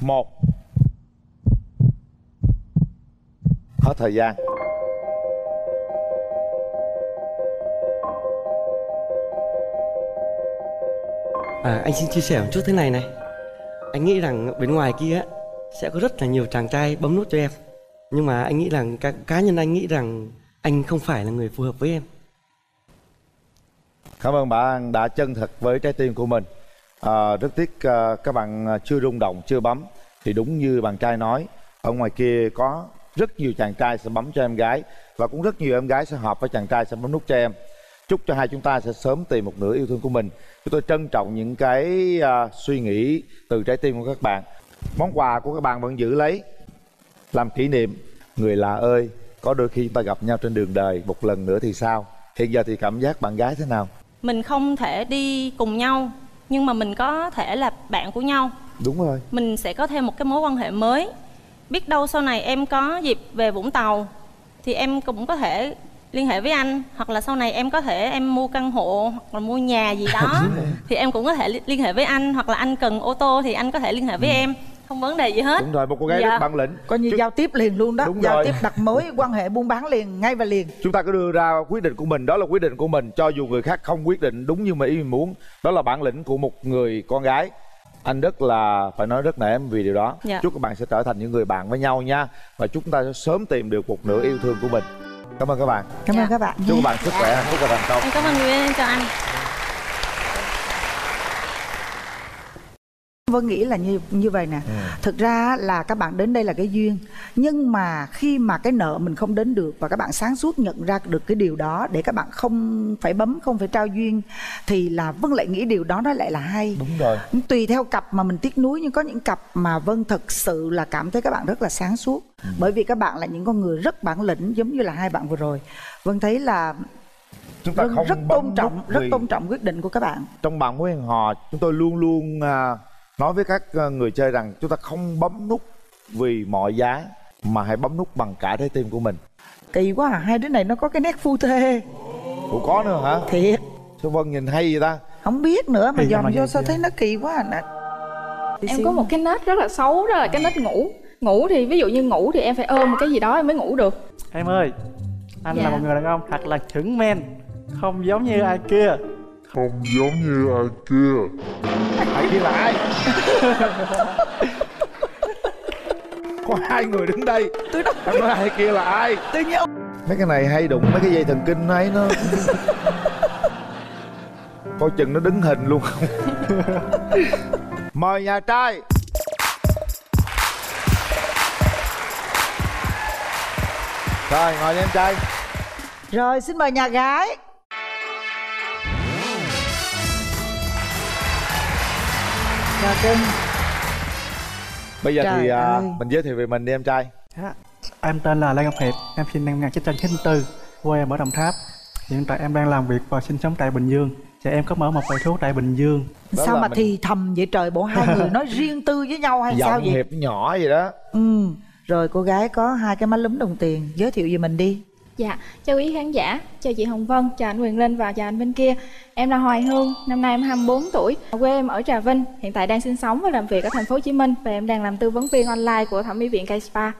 một. Hết thời gian. À, anh xin chia sẻ một chút thế này này. Anh nghĩ rằng bên ngoài kia sẽ có rất là nhiều chàng trai bấm nút cho em. Nhưng mà anh nghĩ rằng cá, cá nhân anh nghĩ rằng anh không phải là người phù hợp với em. Cảm ơn bạn đã chân thật với trái tim của mình. À, rất tiếc à, các bạn chưa rung động, chưa bấm. Thì đúng như bạn trai nói, ở ngoài kia có rất nhiều chàng trai sẽ bấm cho em gái, và cũng rất nhiều em gái sẽ hợp với chàng trai sẽ bấm nút cho em. Chúc cho hai chúng ta sẽ sớm tìm một nửa yêu thương của mình. Chúng tôi trân trọng những cái uh, suy nghĩ từ trái tim của các bạn. Món quà của các bạn vẫn giữ lấy làm kỷ niệm. Người lạ ơi, có đôi khi chúng ta gặp nhau trên đường đời một lần nữa thì sao? Hiện giờ thì cảm giác bạn gái thế nào? Mình không thể đi cùng nhau, nhưng mà mình có thể là bạn của nhau. Đúng rồi. Mình sẽ có thêm một cái mối quan hệ mới. Biết đâu sau này em có dịp về Vũng Tàu thì em cũng có thể liên hệ với anh, hoặc là sau này em có thể em mua căn hộ hoặc là mua nhà gì đó thì em cũng có thể liên hệ với anh, hoặc là anh cần ô tô thì anh có thể liên hệ với ừ. em, không vấn đề gì hết. Đúng rồi, một cô gái dạ. rất bản lĩnh, coi như Chứ... giao tiếp liền luôn đó. Đúng giao rồi. Tiếp đặt mối quan hệ buôn bán liền ngay và liền. Chúng ta cứ đưa ra quyết định của mình, đó là quyết định của mình, cho dù người khác không quyết định đúng như mình muốn, đó là bản lĩnh của một người con gái. Anh rất là phải nói rất nể em vì điều đó. Dạ. Chúc các bạn sẽ trở thành những người bạn với nhau nha, và chúng ta sẽ sớm tìm được một nửa yêu thương của mình. Cảm ơn các bạn. Cảm ơn dạ. các bạn. Chúc các bạn sức khỏe, hạnh phúc và thành công. Em cảm ơn Nguyễn, em chào anh. Vân nghĩ là như như vậy nè. Ừ. Thực ra là các bạn đến đây là cái duyên, nhưng mà khi mà cái nợ mình không đến được và các bạn sáng suốt nhận ra được cái điều đó để các bạn không phải bấm, không phải trao duyên, thì là Vân lại nghĩ điều đó nó lại là hay. Đúng rồi. Tùy theo cặp mà mình tiếc nuối, nhưng có những cặp mà Vân thật sự là cảm thấy các bạn rất là sáng suốt. Ừ. Bởi vì các bạn là những con người rất bản lĩnh, giống như là hai bạn vừa rồi. Vân thấy là chúng ta Vân không rất tôn trọng, rất tôn trọng quyết định của các bạn. Trong Bạn Muốn Hẹn Hò, chúng tôi luôn luôn à... nói với các người chơi rằng chúng ta không bấm nút vì mọi giá, mà hãy bấm nút bằng cả trái tim của mình. Kỳ quá à, hai đứa này nó có cái nét phu thê. Ủa có nữa hả? Thiệt. Sao Vân nhìn hay vậy ta? Không biết nữa mà dòm vô sao thấy nó kỳ quá à. Em có một cái nết rất là xấu, đó là cái nết ngủ. Ngủ thì ví dụ như ngủ thì em phải ôm một cái gì đó em mới ngủ được. Em ơi, anh dạ. là một người đàn ông thật là chững men, không giống như ai kia. Không giống như ai kia. Ai kia là ai? Có hai người đứng đây. Tôi đâu biết ai kia là ai. Tôi nhớ. Mấy cái này hay đụng mấy cái dây thần kinh ấy nó. Coi chừng nó đứng hình luôn. Mời nhà trai. Rồi ngồi nha em trai. Rồi xin mời nhà gái. Bây giờ Trời thì à, mình giới thiệu về mình đi em trai. Dạ. Em tên là Lê Ngọc Hiệp, em sinh năm một nghìn chín trăm chín mươi tư, quê em ở Đồng Tháp. Hiện tại em đang làm việc và sinh sống tại Bình Dương. Chị em có mở một quầy thuốc tại Bình Dương. Đó sao mà mình... thì thầm vậy trời, bộ hai người nói riêng tư với nhau hay Dòng sao vậy? Hiệp nhỏ vậy đó. Ừ. Rồi cô gái có hai cái má lúm đồng tiền, giới thiệu về mình đi. Dạ, chào quý khán giả, chào chị Hồng Vân, chào anh Quyền Linh và chào anh bên kia. Em là Hoài Hương, năm nay em hai mươi tư tuổi, quê em ở Trà Vinh, hiện tại đang sinh sống và làm việc ở thành phố Hồ Chí Minh và em đang làm tư vấn viên online của thẩm mỹ viện K-Spa.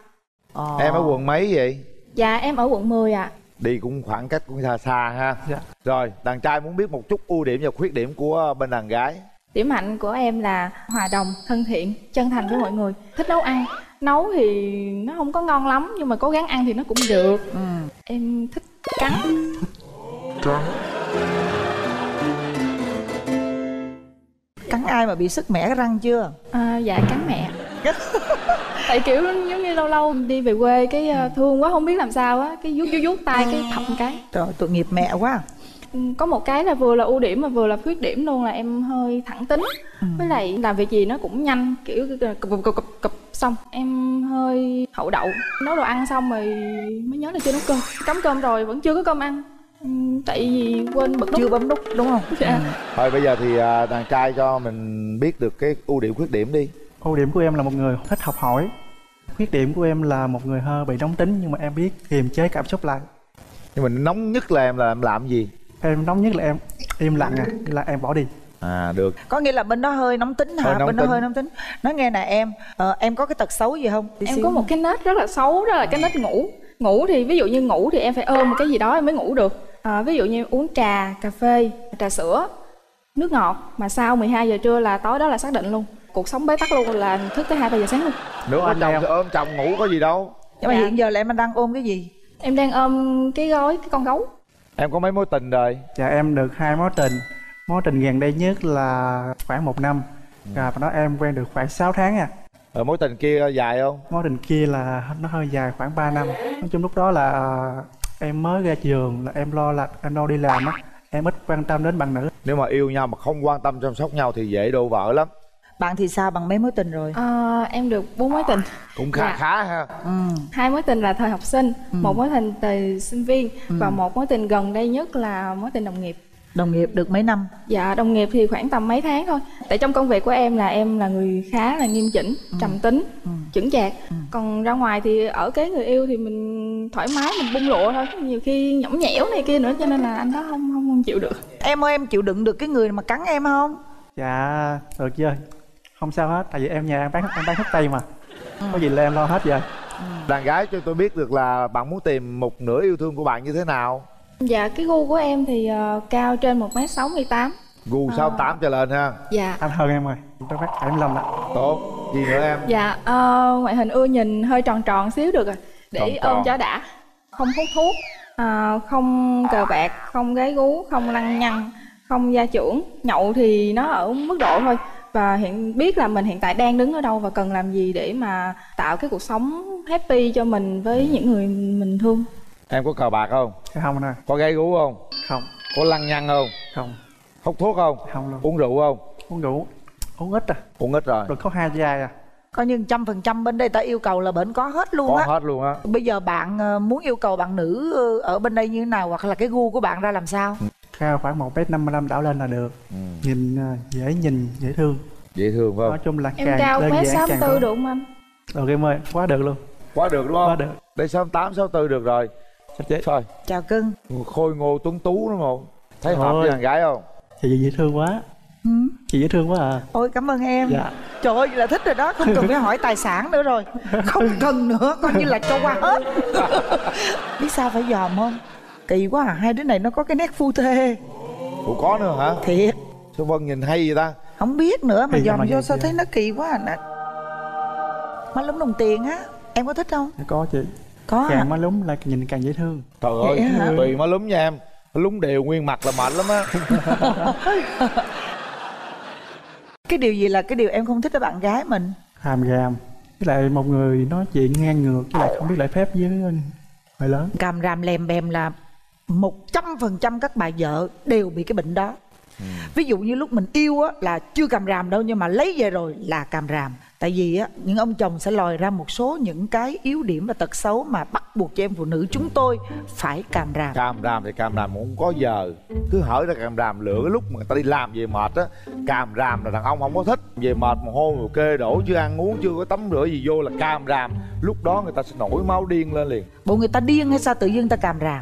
Oh. Em ở quận mấy vậy? Dạ, em ở quận mười ạ. À. Đi cũng khoảng cách cũng xa xa ha. Dạ. Rồi, đàn trai muốn biết một chút ưu điểm và khuyết điểm của bên đàn gái. Điểm mạnh của em là hòa đồng, thân thiện, chân thành với mọi người, thích nấu ăn. Nấu thì nó không có ngon lắm nhưng mà cố gắng ăn thì nó cũng được. Ừ. Em thích cắn. Cắn. Cắn ai mà bị sứt mẻ cái răng chưa? À, dạ cắn mẹ. Tại kiểu giống như lâu lâu đi về quê cái thương quá không biết làm sao á, cái vuốt vuốt vuốt tay cái thọc một cái. Trời tội nghiệp mẹ quá. Có một cái là vừa là ưu điểm mà vừa là khuyết điểm luôn là em hơi thẳng tính. Ừ. Với lại làm việc gì nó cũng nhanh, kiểu cụp cụp cụp cụp xong. Em hơi hậu đậu, nấu đồ ăn xong rồi mới nhớ là chưa nấu cơm. Cắm cơm rồi vẫn chưa có cơm ăn. Tại vì quên bật nút. Chưa bấm nút đúng không? Dạ. Thôi bây giờ thì đàn trai cho mình biết được cái ưu điểm khuyết điểm đi. Ưu điểm của em là một người thích học hỏi. Khuyết điểm của em là một người hơi bị nóng tính nhưng mà em biết kiềm chế cảm xúc lại. Nhưng mà nóng nhất là em là em làm gì? Em nóng nhất là em im lặng à, là em bỏ đi. À được. Có nghĩa là bên đó hơi nóng tính hả? Bên nó hơi nóng tính. Nói nghe nè em, ờ, em có cái tật xấu gì không? Em có một cái nết rất là xấu, đó là cái nết ngủ. Ngủ thì ví dụ như ngủ thì em phải ôm một cái gì đó em mới ngủ được. À, ví dụ như uống trà, cà phê, trà sữa, nước ngọt mà sau mười hai giờ trưa là tối đó là xác định luôn. Cuộc sống bế tắc luôn, là thức tới hai ba giờ sáng luôn. Nếu anh chồng thì ôm chồng ngủ có gì đâu. Nhưng mà hiện giờ là em đang ôm cái gì? Em đang ôm cái gói, cái con gấu. Em có mấy mối tình rồi? Dạ em được hai mối tình. Mối tình gần đây nhất là khoảng một năm. Và ừ. đó em quen được khoảng sáu tháng à. Ờ, mối tình kia dài không? Mối tình kia là nó hơi dài khoảng ba năm. Nói chung lúc đó là em mới ra trường là em lo là em lo đi làm á. Em ít quan tâm đến bạn nữ. Nếu mà yêu nhau mà không quan tâm chăm sóc nhau thì dễ đổ vỡ lắm. Bạn thì sao, bằng mấy mối tình rồi? À, em được bốn mối tình. Cũng khá dạ. khá ha. Ừ. Hai mối tình là thời học sinh, ừ. một mối tình từ sinh viên ừ. và một mối tình gần đây nhất là mối tình đồng nghiệp. Đồng nghiệp được mấy năm? Dạ, đồng nghiệp thì khoảng tầm mấy tháng thôi. Tại trong công việc của em là em là người khá là nghiêm chỉnh, ừ. trầm tính, ừ. chững chạc. Ừ. Còn ra ngoài thì ở cái người yêu thì mình thoải mái, mình bung lụa thôi. Nhiều khi nhõng nhẽo này kia nữa cho nên là anh đó không không, không chịu được. Em ơi, em chịu đựng được cái người mà cắn em không? Dạ, được chứ. Không sao hết, tại vì em nhà em bán em bán thuốc tây mà. Ừ. Có gì là em lo hết vậy. Ừ. Đàn gái cho tôi biết được là bạn muốn tìm một nửa yêu thương của bạn như thế nào? Dạ, cái gu của em thì uh, cao trên một mét sáu mươi tám. Gu sáu mươi tám trở lên ha. Dạ. Anh hơn em rồi, tôi mắc bảy mươi lăm ạ. Tốt, gì nữa em? Dạ, uh, ngoại hình ưa nhìn hơi tròn tròn xíu được rồi. Để tròn tròn. Ôm cho đã. Không hút thuốc, uh, không cờ bạc, không gái gú, không lăng nhăng, không gia trưởng. Nhậu thì nó ở mức độ thôi. và hiện biết là mình hiện tại đang đứng ở đâu và cần làm gì để mà tạo cái cuộc sống happy cho mình với những người mình thương. Em có cờ bạc không? Không anh ơi. Có gái gú không? Không. Có lăng nhăng không? Không. Hút thuốc không? Không luôn. Uống rượu không? Uống rượu uống ít à? Uống ít rồi. Rồi có hai chai à? Coi như trăm phần trăm bên đây ta yêu cầu là bệnh có hết luôn á. Có hết luôn á. Bây giờ bạn muốn yêu cầu bạn nữ ở bên đây như thế nào, hoặc là cái gu của bạn ra làm sao? Cao khoảng một mét năm mươi lăm đảo lên là được. Ừ. Nhìn dễ nhìn, dễ thương. Dễ thương phải không? Nói chung là càng em cao một mét sáu mươi tư được không anh? Được em ơi, quá được luôn. Quá được luôn. Quá được. Đây sáu mươi tám, sáu mươi tư được rồi. Thôi. Chào cưng. Khôi ngô tuấn tú đúng không? Thấy hợp với thằng gái không? Thì dễ thương quá. Ừ. Chị dễ thương quá à. Ôi cảm ơn em. Dạ. Trời ơi là thích rồi đó, không cần phải hỏi tài sản nữa rồi. Không cần nữa, coi như là cho qua hết. Biết sao phải dòm không? Kỳ quá à, hai đứa này nó có cái nét phu thê. Ủa có nữa hả? Thiệt. Sao Vân nhìn hay vậy ta? Không biết nữa mà dòm vô sao thấy nó kỳ quá à. Nó... Má lúng đồng tiền á, em có thích không? Có chị. Có Càng à? Má lúng là nhìn càng dễ thương. Trời ơi, tùy má lúng nha em. Má lúng đều nguyên mặt là mệt lắm á. Cái điều gì là cái điều em không thích ở bạn gái mình? Hàm ràm. Với lại một người nói chuyện ngang ngược, với lại không biết lễ phép với người lớn. Càm ràm lèm bèm là một trăm phần trăm các bà vợ đều bị cái bệnh đó. Ừ. Ví dụ như lúc mình yêu á là chưa càm ràm đâu, nhưng mà lấy về rồi là càm ràm. Tại vì á, những ông chồng sẽ lòi ra một số những cái yếu điểm và tật xấu mà bắt buộc cho em phụ nữ chúng tôi phải càm ràm. Càm ràm thì càm ràm cũng có giờ. Cứ hở ra càm ràm lựa cái lúc mà người ta đi làm về mệt á. Càm ràm là đàn ông không có thích. Về mệt mồ hôi mồ kê đổ, chưa ăn uống, chưa có tắm rửa gì vô là càm ràm. Lúc đó người ta sẽ nổi máu điên lên liền. Bộ người ta điên hay sao tự dưng ta càm ràm?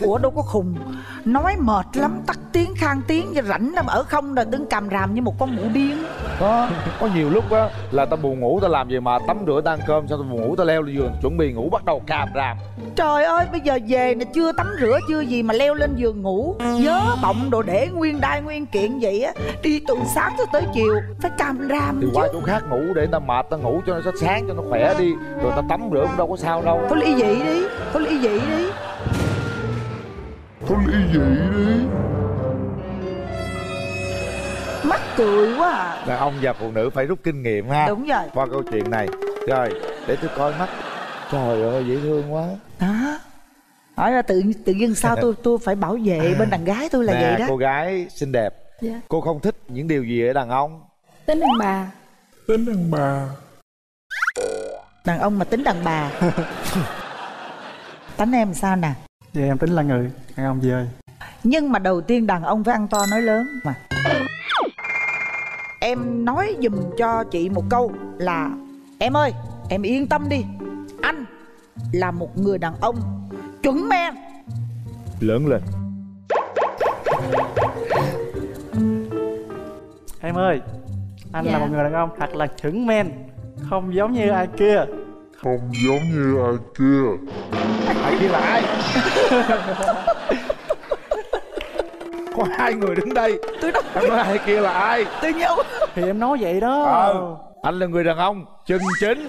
Ủa đâu có khùng. Nói mệt lắm, tắt tiếng, khang tiếng, rảnh lắm, ở không là đứng càm ràm như một con mụ điên. Có, có nhiều lúc á là ta buồn ngủ, ta làm gì mà tắm rửa ta ăn cơm, sao ta buồn ngủ ta leo lên giường chuẩn bị ngủ bắt đầu càm ràm. Trời ơi, bây giờ về là chưa tắm rửa chưa gì mà leo lên giường ngủ, vớ bọng đồ để nguyên đai nguyên kiện vậy á, đi từ sáng cho tới chiều phải càm ràm. Thì qua chỗ khác ngủ để ta mệt ta ngủ cho nó sáng cho nó khỏe đi, rồi ta tắm rửa cũng đâu có sao đâu. Có ly dị đi, có ly dị đi. Có ly dị đi. Mắc cười quá à. Đàn ông và phụ nữ phải rút kinh nghiệm ha. Đúng rồi. Qua câu chuyện này. Rồi, để tôi coi mắt. Trời ơi, dễ thương quá. Đó. Hỏi là tự tự nhiên sao tôi tôi phải bảo vệ à, bên đàn gái tôi là nè, vậy đó. Cô gái xinh đẹp. Dạ. Cô không thích những điều gì ở đàn ông? Tính đàn bà. Tính đàn bà. Đàn ông mà tính đàn bà. Tánh em sao nè? Dạ em tính là người đàn ông gì ơi. Nhưng mà đầu tiên đàn ông phải ăn to nói lớn mà. Em nói giùm cho chị một câu là: em ơi, em yên tâm đi, anh là một người đàn ông chuẩn men. Lớn lên. Em ơi, anh dạ. là một người đàn ông thật là chuẩn men. Không giống như ai kia. Không giống như ai kia. Ai kia là ai? Có hai người đứng đây. Tôi đâu em nói ai kia là ai? Tôi nhau. Thì em nói vậy đó. Ờ, anh là người đàn ông chân chính.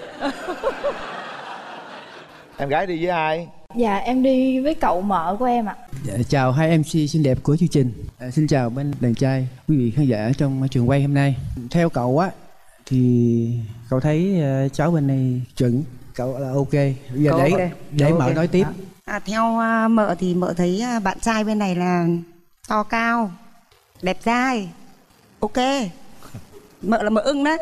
Em gái đi với ai? Dạ em đi với cậu mợ của em ạ. Dạ, chào hai em xê xinh đẹp của chương trình. À, xin chào bên đàn trai, quý vị khán giả trong trường quay hôm nay. Theo cậu á thì cậu thấy uh, cháu bên này chuẩn, cậu là ok. Bây giờ cậu để okay. để mợ okay. nói tiếp. À, theo uh, mợ thì mợ thấy uh, bạn trai bên này là to cao, đẹp dai, ok. Mợ là mợ ưng đấy.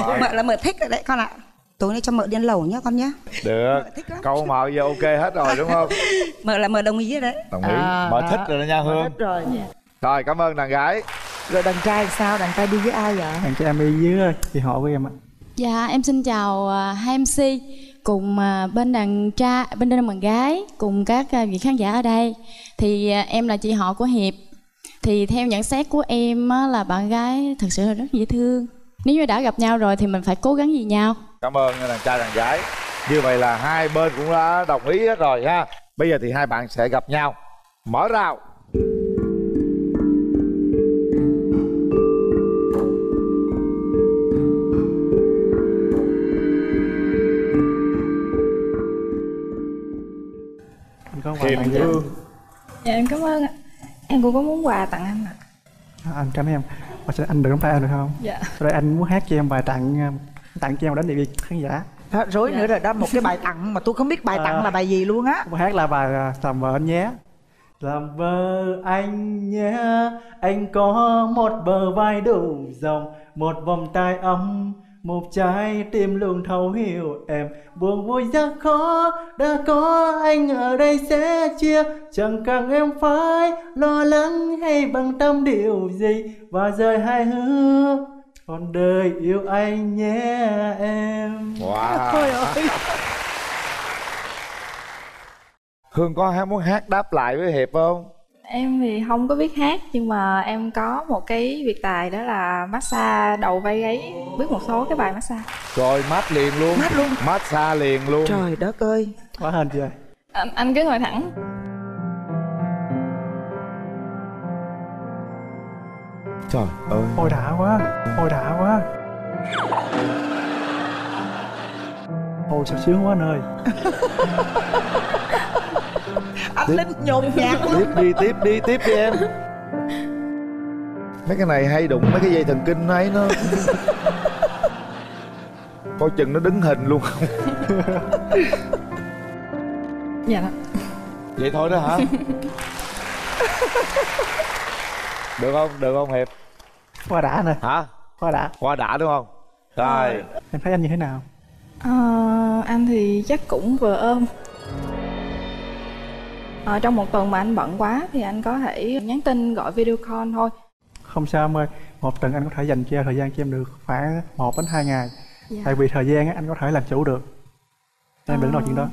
Mợ là mợ thích rồi đấy con ạ. Tối nay cho mợ đi ăn lẩu nhá con nhá. Được, câu mợ giờ ok hết rồi đúng không? Mợ là mợ đồng ý rồi đấy. Đồng ý, à, mợ thích rồi đó nha Hương. Thích rồi. Rồi, cảm ơn đàn gái. Rồi đàn trai sao? Đàn trai đi với ai vậy? Đàn trai em đi với chị họ của em ạ. Dạ, em xin chào hai em xê cùng bên đàn trai, bên đàn gái, cùng các vị khán giả ở đây. Thì em là chị họ của Hiệp. Thì theo nhận xét của em là bạn gái thật sự là rất dễ thương. Nếu như đã gặp nhau rồi thì mình phải cố gắng vì nhau. Cảm ơn đàn trai đàn gái. Như vậy là hai bên cũng đã đồng ý hết rồi ha. Bây giờ thì hai bạn sẽ gặp nhau. Mở rào. Hiệp Hương. Dạ em cảm ơn ạ. Em cũng có muốn quà tặng anh ạ. À, anh cảm ơn em. Ủa, anh được nắm tay em được không? Dạ. Rồi anh muốn hát cho em bài tặng tặng cho em đến địa vị khán giả. Đó, rối dạ. nữa rồi đó, một cái bài tặng mà tôi không biết bài tặng à, là bài gì luôn á. Bài hát là bài Làm Vợ Anh Nhé. Làm vợ anh nhé, anh có một bờ vai đủ rộng, một vòng tay ấm, một trái tim luôn thấu hiểu em. Buồn vui gian khó đã có anh ở đây sẽ chia, chẳng cần em phải lo lắng hay bằng tâm điều gì, và rời hai hứa còn đời yêu anh nhé em. Wow. Ôi ơi. Hương có muốn hát đáp lại với Hiệp không? Em thì không có biết hát, nhưng mà em có một cái việc tài đó là massage đầu vai gáy, biết một số cái bài massage. Rồi mát liền luôn. Mát luôn. Massage liền luôn. Trời đất ơi. Quá hên chưa? À, anh cứ ngồi thẳng. Trời ơi. Ôi đã quá. Ôi đã quá. Ôi sao sướng quá anh ơi. Anh tiếp, Linh nhộn nhạt luôn. Tiếp đi, tiếp đi, tiếp đi em. Mấy cái này hay đụng mấy cái dây thần kinh ấy nó. Coi chừng nó đứng hình luôn. Dạ đó. Vậy thôi đó hả? Được không? Được không Hiệp? Qua đã nè. Hả? Qua đã. Qua đã đúng không? Rồi. Em thấy anh như thế nào? Ờ, anh thì chắc cũng vừa ôm. Ờ, trong một tuần mà anh bận quá thì anh có thể nhắn tin, gọi video call thôi. Không sao em ơi, một tuần anh có thể dành cho thời gian cho em được khoảng một đến hai ngày. Dạ. Tại vì thời gian á, anh có thể làm chủ được. Em đừng nói chuyện đó.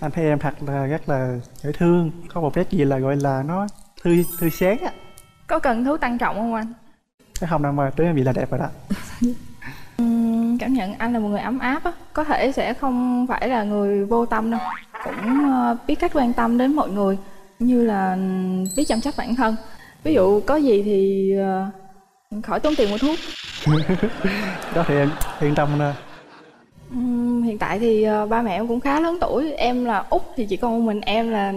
Anh thấy em thật là rất là dễ thương. Có một cái gì là gọi là nó thư thư sáng á. Có cần thứ tăng trọng không anh? Không đâu mà, tới em bị là đẹp rồi đó. Uhm, cảm nhận anh là một người ấm áp á. Có thể sẽ không phải là người vô tâm đâu, cũng biết cách quan tâm đến mọi người, như là biết chăm sóc bản thân. Ví dụ có gì thì khỏi tốn tiền mua thuốc. Đó thì em yên tâm nè. Uhm, hiện tại thì ba mẹ em cũng khá lớn tuổi. Em là út thì chỉ còn mình em là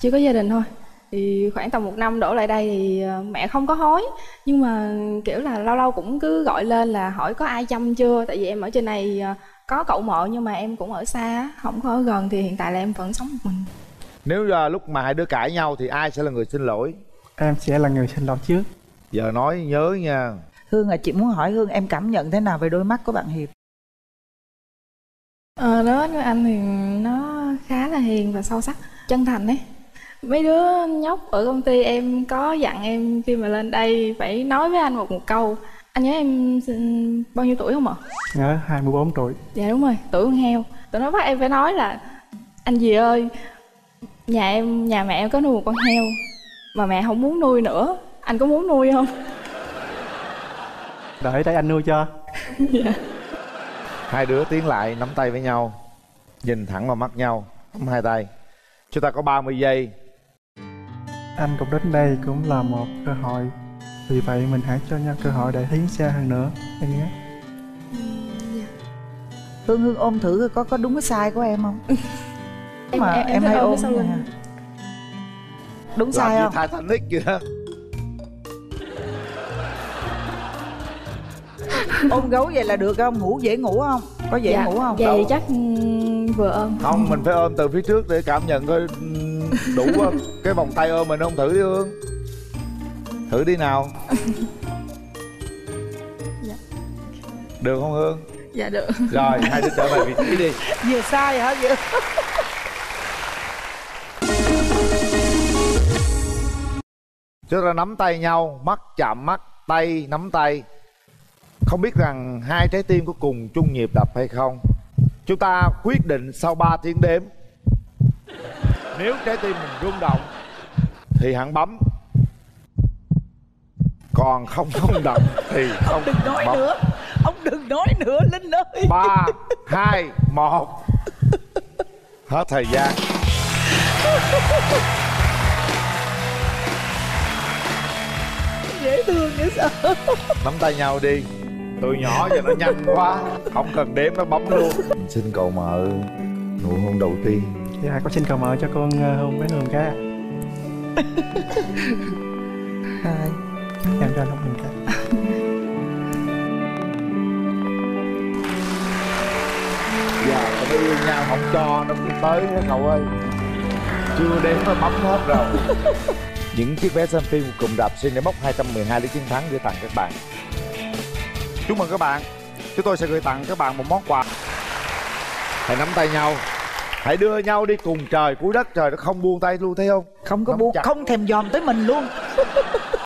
chưa có gia đình thôi. Thì khoảng tầm một năm đổ lại đây thì mẹ không có hối, nhưng mà kiểu là lâu lâu cũng cứ gọi lên là hỏi có ai chăm chưa. Tại vì em ở trên này có cậu mợ nhưng mà em cũng ở xa, không có ở gần, thì hiện tại là em vẫn sống một mình. Nếu là lúc mà hai đứa cãi nhau thì ai sẽ là người xin lỗi? Em sẽ là người xin lỗi trước. Giờ nói nhớ nha. Hương à, chị muốn hỏi Hương em cảm nhận thế nào về đôi mắt của bạn Hiệp? Ờ, đối với anh thì nó khá là hiền và sâu sắc, chân thành ấy. Mấy đứa nhóc ở công ty em có dặn em khi mà lên đây phải nói với anh một một câu. Anh nhớ em bao nhiêu tuổi không ạ? Nhớ hai mươi bốn tuổi. Dạ đúng rồi, tuổi con heo. Tụi nó bắt em phải nói là anh dì ơi, nhà em, nhà mẹ em có nuôi một con heo mà mẹ không muốn nuôi nữa, anh có muốn nuôi không? Đợi tay anh nuôi cho. Dạ. Hai đứa tiến lại nắm tay với nhau, nhìn thẳng vào mắt nhau, nắm hai tay. Chúng ta có ba mươi giây. Anh cũng đến đây cũng là một cơ hội, vì vậy mình hãy cho nhau cơ hội để tiến xa hơn nữa em nhé. Hương Hương ôm thử có có đúng cái sai của em không? Em, mà em, em, em hay ôm, ôm à. Đúng làm sai không? Titanic vậy đó. Ôm gấu vậy là được không? Ngủ dễ ngủ không? Có dễ dạ, ngủ không? Vậy đâu, chắc vừa ôm. Không, mình phải ôm từ phía trước để cảm nhận coi đủ cái vòng tay ôm mình không? Thử đi Hương. Thử đi nào. Dạ. Được không Hương? Dạ được. Rồi, hai đứa trở về vị trí đi. Vừa sai hả? Vừa. Chúng ta nắm tay nhau, mắt chạm mắt, tay nắm tay. Không biết rằng hai trái tim có cùng chung nhịp đập hay không. Chúng ta quyết định sau ba tiếng đếm. Nếu trái tim mình rung động thì hẳn bấm, còn không rung động thì không. Ông đừng nói bấm nữa. Ông đừng nói nữa Linh ơi. Ba, hai, một. Hết thời gian. Dễ thương dễ sợ. Nắm tay nhau đi. Tụi nhỏ giờ nó nhanh quá, không cần đếm nó bấm luôn. Mình xin cậu mợ nụ hôn đầu tiên. Dạ, có xin cậu mợ cho con hôn mấy Hương cái. Rồi. Em cho anh một cái. Giờ tụi nó yêu nhau không cho nó cũng tới hết cậu ơi. Chưa đến nó bấm hết rồi. Những chiếc vé xem phim cùng đạp xuyên để mốc hai trăm mười hai lý chiến thắng để tặng các bạn. Chúc mừng các bạn. Chúng tôi sẽ gửi tặng các bạn một món quà. Hãy nắm tay nhau, hãy đưa nhau đi cùng trời cuối đất. Trời nó không buông tay luôn thấy không? Không có buông, không thèm dòm tới mình luôn.